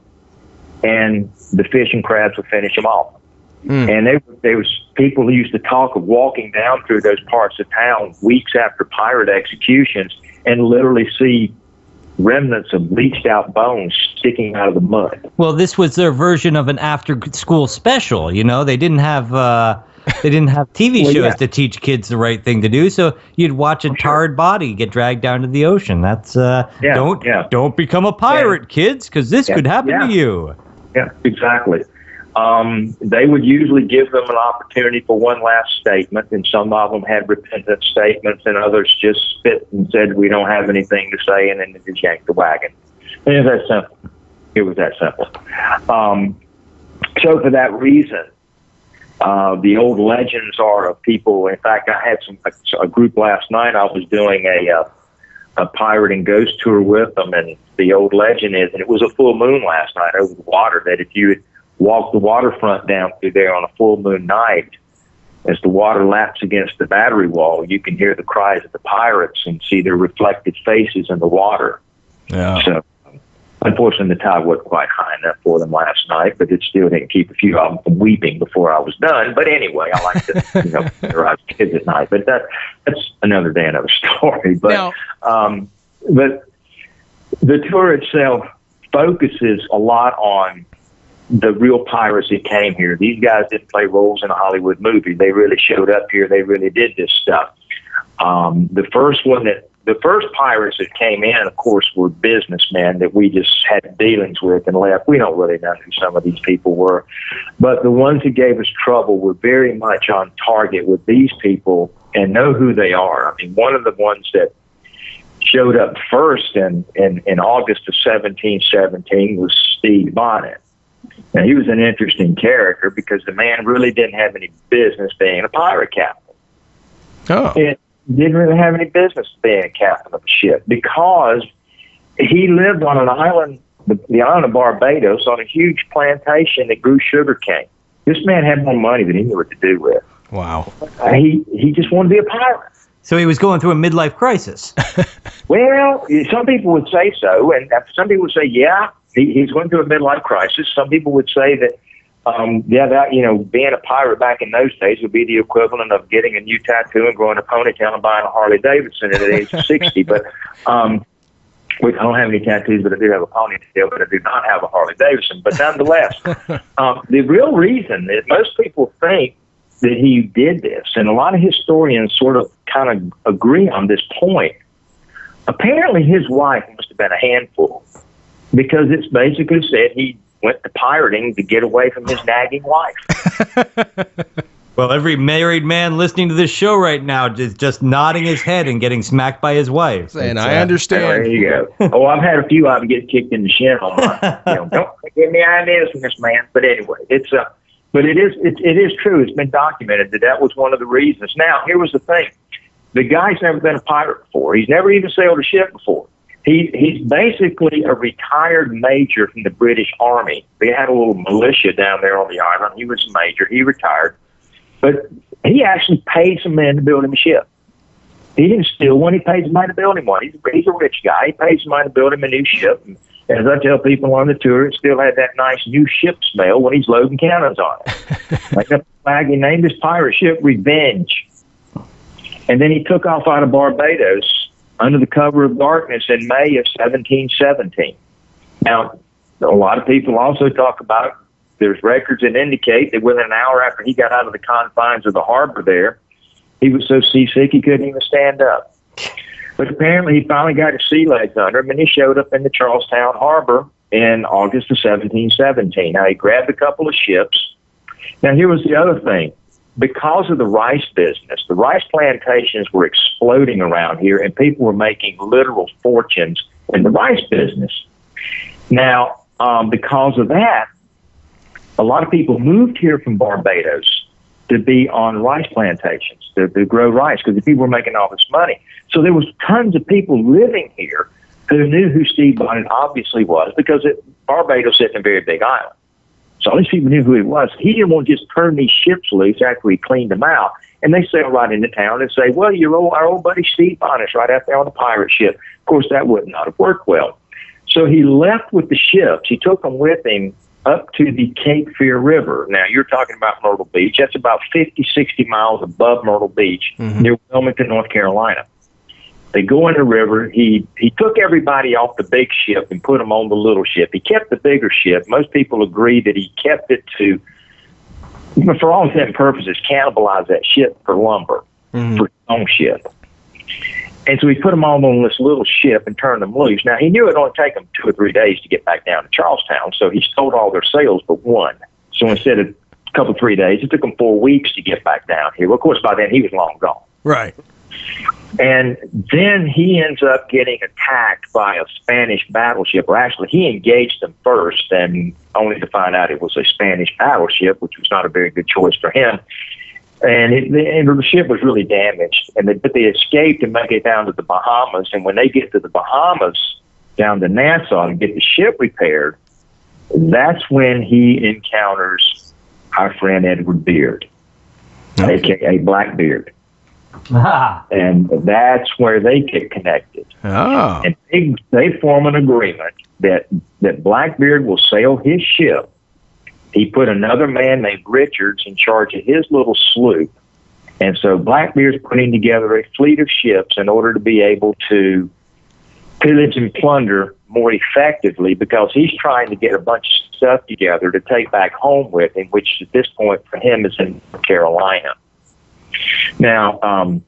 and the fish and crabs would finish them off. Mm. And there, there was people who used to talk of walking down through those parts of town weeks after pirate executions and literally see remnants of bleached out bones sticking out of the mud. Well, this was their version of an after school special. You know, they didn't have uh, they didn't have T V well, shows yeah. to teach kids the right thing to do. So you'd watch a tarred body get dragged down to the ocean. That's uh, yeah, don't yeah. don't become a pirate, yeah. kids, because this yeah. could happen yeah. to you. Yeah, exactly. Um, they would usually give them an opportunity for one last statement, and some of them had repentant statements, and others just spit and said, we don't have anything to say, and then they just yanked the wagon. And it was that simple. It was that simple. Um, so for that reason, uh, the old legends are of people. In fact, I had some a group last night I was doing a, uh, a pirate and ghost tour with them, and the old legend is, and it was a full moon last night over the water, that if you had walk the waterfront down through there on a full moon night, as the water laps against the battery wall, you can hear the cries of the pirates and see their reflected faces in the water. Yeah. So, unfortunately, the tide wasn't quite high enough for them last night, but it still didn't keep a few of them from weeping before I was done. But anyway, I like to, you know, terrorize kids at night. But that that's another day, another story. But no. um, but the tour itself focuses a lot on the real pirates that came here. These guys didn't play roles in a Hollywood movie. They really showed up here. They really did this stuff. Um, the first one that, the first pirates that came in, of course, were businessmen that we just had dealings with and left. We don't really know who some of these people were. But the ones who gave us trouble were very much on target with these people and know who they are. I mean, one of the ones that showed up first in, in, in August of seventeen seventeen was Stede Bonnet. Now, he was an interesting character because the man really didn't have any business being a pirate captain. Oh. He didn't really have any business being a captain of a ship because he lived on an island, the, the island of Barbados, on a huge plantation that grew sugarcane. This man had more money than he knew what to do with. Wow. Uh, he, he just wanted to be a pirate. So he was going through a midlife crisis. Well, some people would say so, and some people would say, yeah. He, he's going through a midlife crisis. Some people would say that, um, yeah, that, you know, being a pirate back in those days would be the equivalent of getting a new tattoo and growing a ponytail and buying a Harley Davidson at the age of sixty. But um, we don't have any tattoos, but I do have a ponytail, but I do not have a Harley Davidson. But nonetheless, um, the real reason that most people think that he did this, and a lot of historians sort of kind of agree on this point, apparently his wife must have been a handful. Because it's basically said he went to pirating to get away from his nagging wife. Well, every married man listening to this show right now is just nodding his head and getting smacked by his wife. And I uh, understand. There you go. Oh, I've had a few of them get kicked in the shin on my, you know, don't give me ideas from this man. But anyway, it's uh, but it is it, it is true. It's been documented that that was one of the reasons. Now, here was the thing: the guy's never been a pirate before. He's never even sailed a ship before. He, he's basically a retired major from the British Army. They had a little militia down there on the island. He was a major. He retired. But he actually paid some men to build him a ship. He didn't steal one. He paid somebody to build him one. He's, he's a rich guy. He paid somebody to build him a new ship. And as I tell people on the tour, it still had that nice new ship smell when he's loading cannons on it. Like the flag, he named his pirate ship Revenge. And then he took off out of Barbados under the cover of darkness in May of seventeen seventeen. Now, a lot of people also talk about, there's records that indicate that within an hour after he got out of the confines of the harbor there, he was so seasick he couldn't even stand up. But apparently he finally got his sea legs under him, and he showed up in the Charlestown harbor in August of seventeen seventeen. Now, he grabbed a couple of ships. Now, here was the other thing. because of the rice business, the rice plantations were exploding around here, and people were making literal fortunes in the rice business. Now, um, because of that, a lot of people moved here from Barbados to be on rice plantations, to, to grow rice, because the people were making all this money. So there was tons of people living here who knew who Stede Bonnet obviously was, because it, Barbados isn't a very big island. So all these people knew who he was. He didn't want to just turn these ships loose after he cleaned them out. And they sail right into town and say, well, your old, our old buddy Stede Bonnet's right out there on the pirate ship. Of course, that would not have worked well. So he left with the ships. He took them with him up to the Cape Fear River. Now, you're talking about Myrtle Beach. That's about fifty, sixty miles above Myrtle Beach, mm-hmm. near Wilmington, North Carolina. They go in the river. He he took everybody off the big ship and put them on the little ship. He kept the bigger ship. Most people agree that he kept it to, for all intents and purposes, cannibalize that ship for lumber, mm-hmm. for his own ship. And so he put them all on this little ship and turned them loose. Now, he knew it would only take them two or three days to get back down to Charlestown, so he sold all their sails but one. So instead of a couple, three days, it took them four weeks to get back down here. Well, of course, by then, he was long gone. Right. And then he ends up getting attacked by a Spanish battleship, or actually he engaged them first, and only to find out it was a Spanish battleship, which was not a very good choice for him. And, it, and the ship was really damaged, and they, but they escaped and make it down to the Bahamas. And when they get to the Bahamas, down to Nassau, and get the ship repaired, that's when he encounters our friend Edward Beard, okay. a k a. Blackbeard. Ah. And that's where they get connected. Oh. And they, they form an agreement that, that Blackbeard will sail his ship. He put another man named Richards in charge of his little sloop. And so Blackbeard's putting together a fleet of ships in order to be able to pillage and plunder more effectively, because he's trying to get a bunch of stuff together to take back home with him, which at this point for him is in North Carolina. Now, um,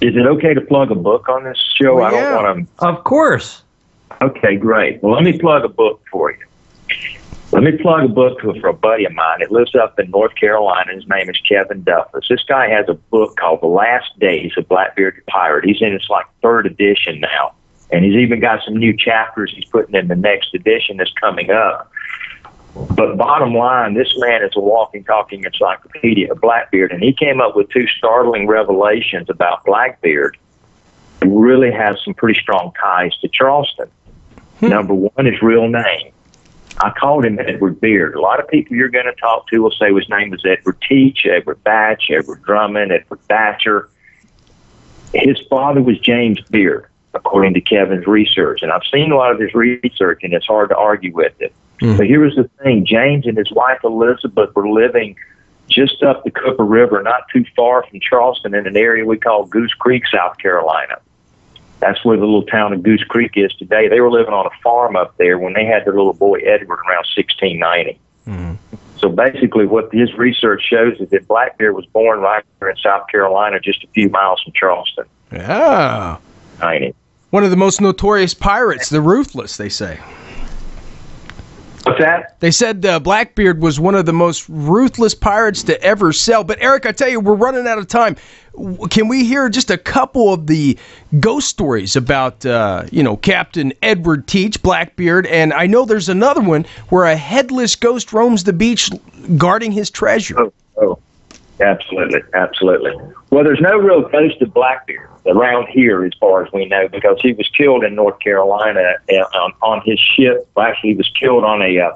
is it okay to plug a book on this show? Well, I don't yeah, want to. Of course. Okay, great. Well, let me plug a book for you. Let me plug a book for a buddy of mine. It lives up in North Carolina. His name is Kevin Duffus. This guy has a book called The Last Days of Blackbeard the Pirate. He's in its like third edition now. And he's even got some new chapters he's putting in the next edition that's coming up. But bottom line, this man is a walking, talking encyclopedia of Blackbeard, and he came up with two startling revelations about Blackbeard. He really has some pretty strong ties to Charleston. Hmm. Number one, his real name. I called him Edward Beard. A lot of people you're going to talk to will say his name was Edward Teach, Edward Batch, Edward Drummond, Edward Thatcher. His father was James Beard, according to Kevin's research, and I've seen a lot of his research, and it's hard to argue with it. Mm. But here was the thing. James and his wife, Elizabeth, were living just up the Cooper River, not too far from Charleston, in an area we call Goose Creek, South Carolina. That's where the little town of Goose Creek is today. They were living on a farm up there when they had their little boy, Edward, around sixteen ninety. Mm. So basically what his research shows is that Blackbeard was born right here in South Carolina, just a few miles from Charleston. Yeah. ninety. One of the most notorious pirates, the Ruthless, they say. What's that? They said uh, Blackbeard was one of the most ruthless pirates to ever sail. But, Eric, I tell you, we're running out of time. Can we hear just a couple of the ghost stories about, uh, you know, Captain Edward Teach, Blackbeard? And I know there's another one where a headless ghost roams the beach guarding his treasure. Oh, oh. Absolutely, absolutely. Well, there's no real ghost of Blackbeard around here as far as we know, because he was killed in North Carolina on, on his ship. Well, actually, he was killed on a uh,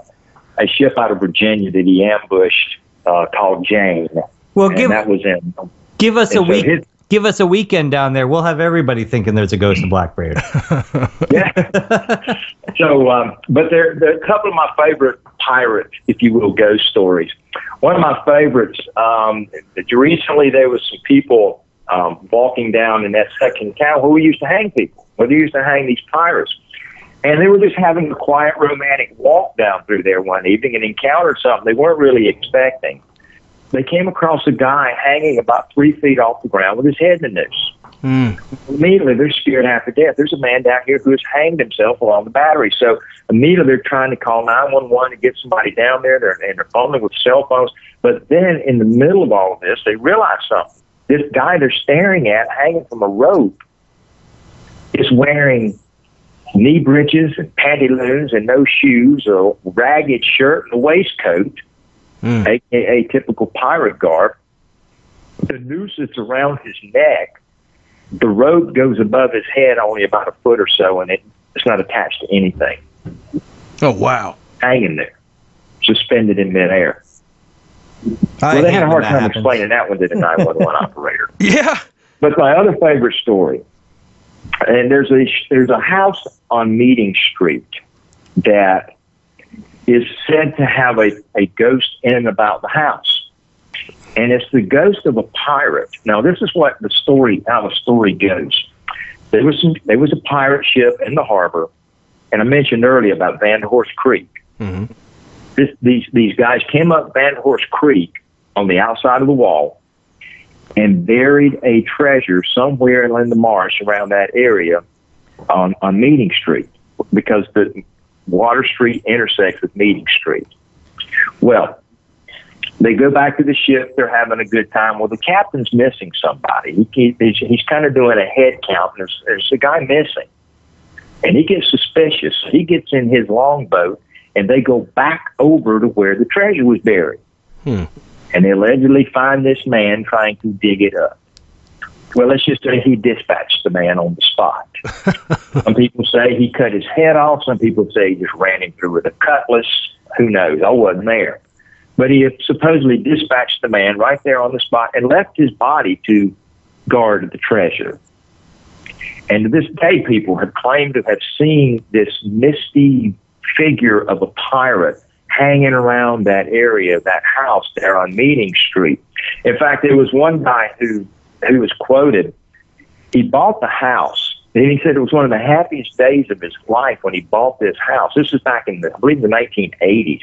a ship out of Virginia that he ambushed uh, called Jane. Well, and give that was in. Give us and a so week. His, give us a weekend down there. We'll have everybody thinking there's a ghost of Blackbeard. Yeah. So, um, but there, there are a couple of my favorite pirate, if you will, ghost stories. One of my favorites, um, recently there was some people um, walking down in that second town where we used to hang people, where they used to hang these pirates. And they were just having a quiet, romantic walk down through there one evening and encountered something they weren't really expecting. They came across a guy hanging about three feet off the ground with his head in a noose. Mm. Immediately, they're scared half to death. There's a man down here who has hanged himself along the battery. So immediately, they're trying to call nine one one to get somebody down there. They're, and they're phoning with cell phones. But then, in the middle of all of this, they realize something. This guy they're staring at, hanging from a rope, is wearing knee breeches and pantaloons and no shoes, a ragged shirt and a waistcoat, mm. a k a typical pirate garb. The noose that's around his neck, the rope goes above his head only about a foot or so, and it, it's not attached to anything. Oh, wow. Hanging there, suspended in midair. I well, they had a hard time happens. explaining that one to the nine one one operator. Yeah. But my other favorite story, and there's a there's a house on Meeting Street that is said to have a, a ghost in and about the house, and it's the ghost of a pirate. Now, this is what the story how the story goes. There was some, there was a pirate ship in the harbor, and I mentioned earlier about Vanderhorst Creek. Mm-hmm. This, these these guys came up Vanderhorst Creek on the outside of the wall and buried a treasure somewhere in the marsh around that area on, on Meeting Street, because the Water Street intersects with Meeting Street. Well, they go back to the ship. They're having a good time. Well, the captain's missing somebody. He, he's he's kind of doing a head count, and there's, there's a guy missing. And he gets suspicious. He gets in his longboat, and they go back over to where the treasure was buried. Hmm. And they allegedly find this man trying to dig it up. Well, let's just say he dispatched the man on the spot. Some people say he cut his head off. Some people say he just ran him through with a cutlass. Who knows? I wasn't there. But he supposedly dispatched the man right there on the spot and left his body to guard the treasure. And to this day, people have claimed to have seen this misty figure of a pirate hanging around that area, that house there on Meeting Street. In fact, there was one guy who, who was quoted. He bought the house, and he said it was one of the happiest days of his life when he bought this house. This is back in, the, I believe, the nineteen eighties.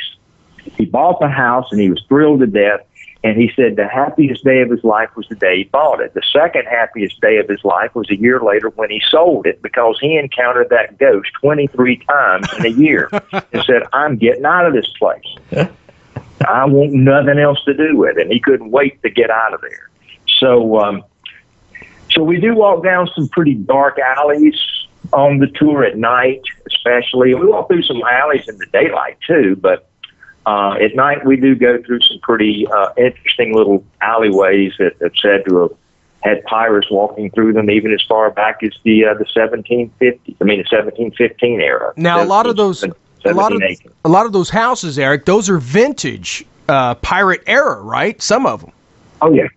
He bought the house, and he was thrilled to death, and he said the happiest day of his life was the day he bought it. The second happiest day of his life was a year later when he sold it, because he encountered that ghost twenty-three times in a year and said, I'm getting out of this place. I want nothing else to do with it. And he couldn't wait to get out of there. So, um, so we do walk down some pretty dark alleys on the tour at night, especially. We walk through some alleys in the daylight, too, but Uh, at night, we do go through some pretty uh, interesting little alleyways that have said to have had pirates walking through them, even as far back as the uh, the seventeen fifties. I mean, the seventeen fifteen era. Now, a lot of those, a lot of a lot of those houses, Eric, those are vintage uh, pirate era, right? Some of them. Oh yeah,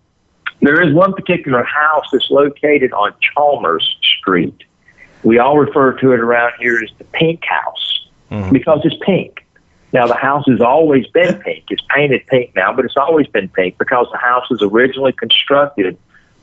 there is one particular house that's located on Chalmers Street. We all refer to it around here as the Pink House, mm-hmm. because it's pink. Now, the house has always been pink. It's painted pink now, but it's always been pink because the house was originally constructed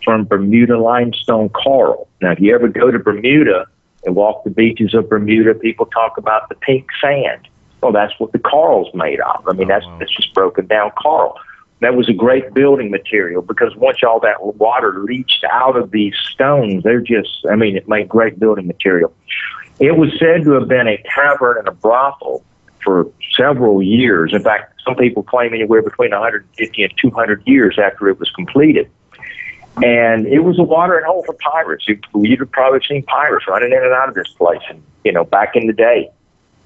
from Bermuda limestone coral. Now, if you ever go to Bermuda and walk the beaches of Bermuda, people talk about the pink sand. Well, that's what the coral's made of. I mean, that's, that's just broken down coral. That was a great building material because once all that water leached out of these stones, they're just, I mean, it made great building material. It was said to have been a tavern and a brothel for several years. In fact, some people claim anywhere between one hundred fifty and two hundred years after it was completed. And it was a watering hole for pirates. You, you'd have probably seen pirates running in and out of this place, and, you know, back in the day.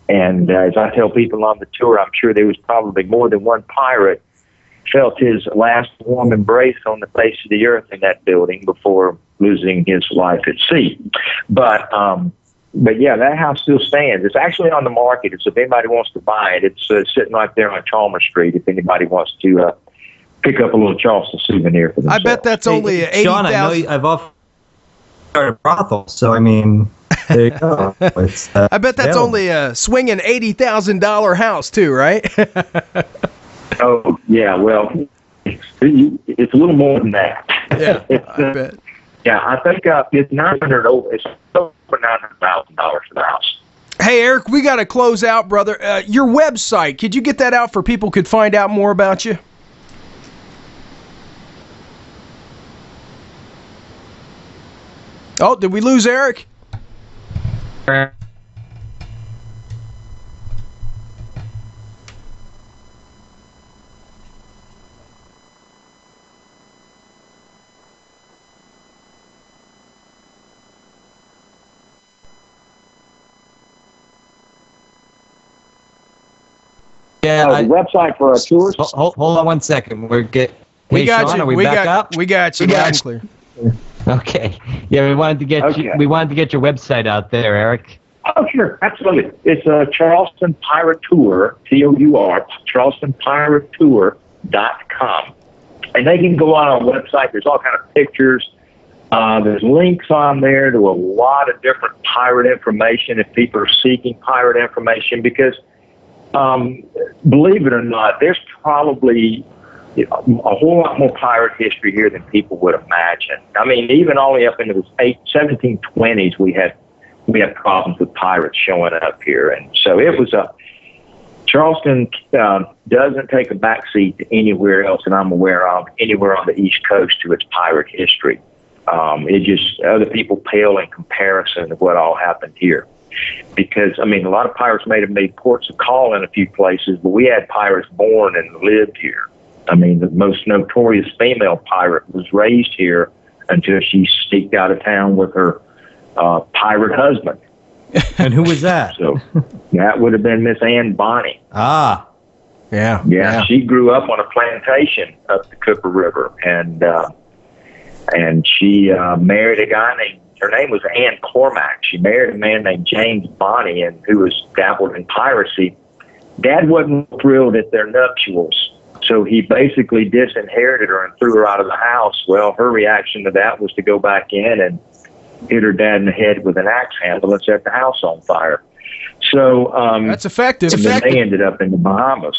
And uh, as I tell people on the tour, I'm sure there was probably more than one pirate felt his last warm embrace on the face of the earth in that building before losing his life at sea. But, um, But, yeah, that house still stands. It's actually on the market. It's, if anybody wants to buy it, it's uh, sitting right there on Chalmers Street if anybody wants to uh, pick up a little Charleston souvenir for themselves. I bet that's only hey, eighty thousand dollars. John, I know I've often started a brothel, so, I mean, there you go. It's, uh, I bet that's yeah. only a swinging eighty thousand dollars house, too, right? Oh, yeah, well, it's, it's a little more than that. Yeah, I bet. Yeah, I think uh, it's nine hundred over. It's over nine hundred thousand dollars for the house. Hey, Eric, we got to close out, brother. Uh, your website, could you get that out for people could find out more about you? Oh, did we lose Eric? Yeah, uh, the website for our tours. Hold, hold on one second. We're get. We hey, got Sean, you. Are we, we back got, up? We got you. We got clear. Okay. Yeah, we wanted to get okay. you, we wanted to get your website out there, Eric. Oh, sure, absolutely. It's uh, Charleston Pirate Tour, T O U R, Charleston Pirate Tour dot com, and they can go on our website. There's all kind of pictures. Uh, there's links on there to a lot of different pirate information if people are seeking pirate information because. Um, believe it or not, there's probably you know, a whole lot more pirate history here than people would imagine. I mean, even only up into the eight, seventeen twenties, we had we had problems with pirates showing up here, and so it was a Charleston uh, doesn't take a backseat to anywhere else that I'm aware of, anywhere on the East Coast to its pirate history. Um, it just other people pale in comparison to what all happened here. Because, I mean, a lot of pirates may have made ports of call in a few places, but we had pirates born and lived here. I mean, the most notorious female pirate was raised here until she sneaked out of town with her uh, pirate husband. And who was that? So that would have been Miss Anne Bonny. Ah, yeah, yeah. Yeah, she grew up on a plantation up the Cooper River, and, uh, and she uh, married a guy named her name was Anne Cormack. She married a man named James Bonny, and who was dabbled in piracy. Dad wasn't thrilled at their nuptials, so he basically disinherited her and threw her out of the house. Well, her reaction to that was to go back in and hit her dad in the head with an axe handle and set the house on fire. So um, that's effective. And then they ended up in the Bahamas.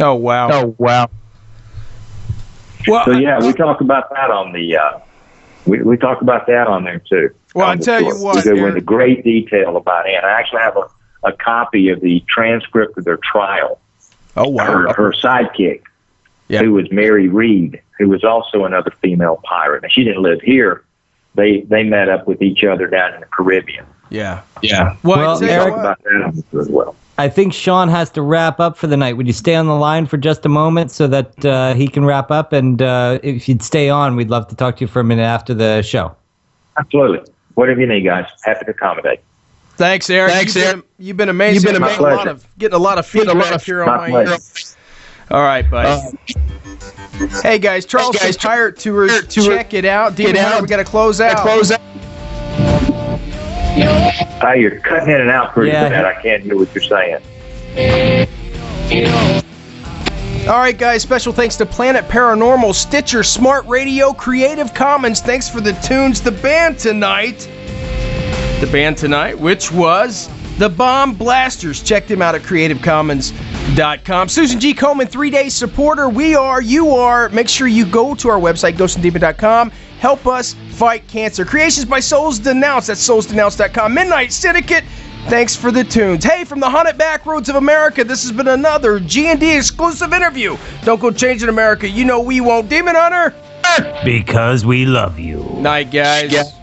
Oh wow! Oh wow! Well, so yeah, we talk about that on the. Uh, We, we talk about that on there, too. Well, I'll tell you what. We go into great detail about it. And I actually have a, a copy of the transcript of their trial. Oh, wow. Her, her sidekick, yeah. who was Mary Reed, who was also another female pirate. And she didn't live here. They they met up with each other down in the Caribbean. Yeah. Yeah. Well, well we talk about that as well. I think Sean has to wrap up for the night. Would you stay on the line for just a moment so that uh, he can wrap up? And uh, if you'd stay on, we'd love to talk to you for a minute after the show. Absolutely. Whatever you need, guys. Happy to accommodate. Thanks, Eric. Thanks, Eric. You've, you've been amazing. You've been amazing. A lot of, getting a lot of feedback a lot of, here on my ear. All right, buddy. Uh, hey, guys. Charleston hey guys, Pirate Tours. Tour. Check it out. Demon Hunter, we got to close out. Close out. Hi, you're cutting in and out pretty bad. Yeah. I can't hear what you're saying. All right, guys. Special thanks to Planet Paranormal, Stitcher, Smart Radio, Creative Commons. Thanks for the tunes. The band tonight, the band tonight, which was the Bomb Blasters. Check them out at creative commons dot com. Susan G. Komen, three-day supporter. We are, you are. Make sure you go to our website, ghost and demon dot com. Help us fight cancer. Creations by Souls Denounced. That's souls denounced dot com. Midnight Syndicate. Thanks for the tunes. Hey, from the haunted backroads of America, this has been another G and D exclusive interview. Don't go changing America. You know we won't. Demon Hunter. Because we love you. Night, guys. Yeah.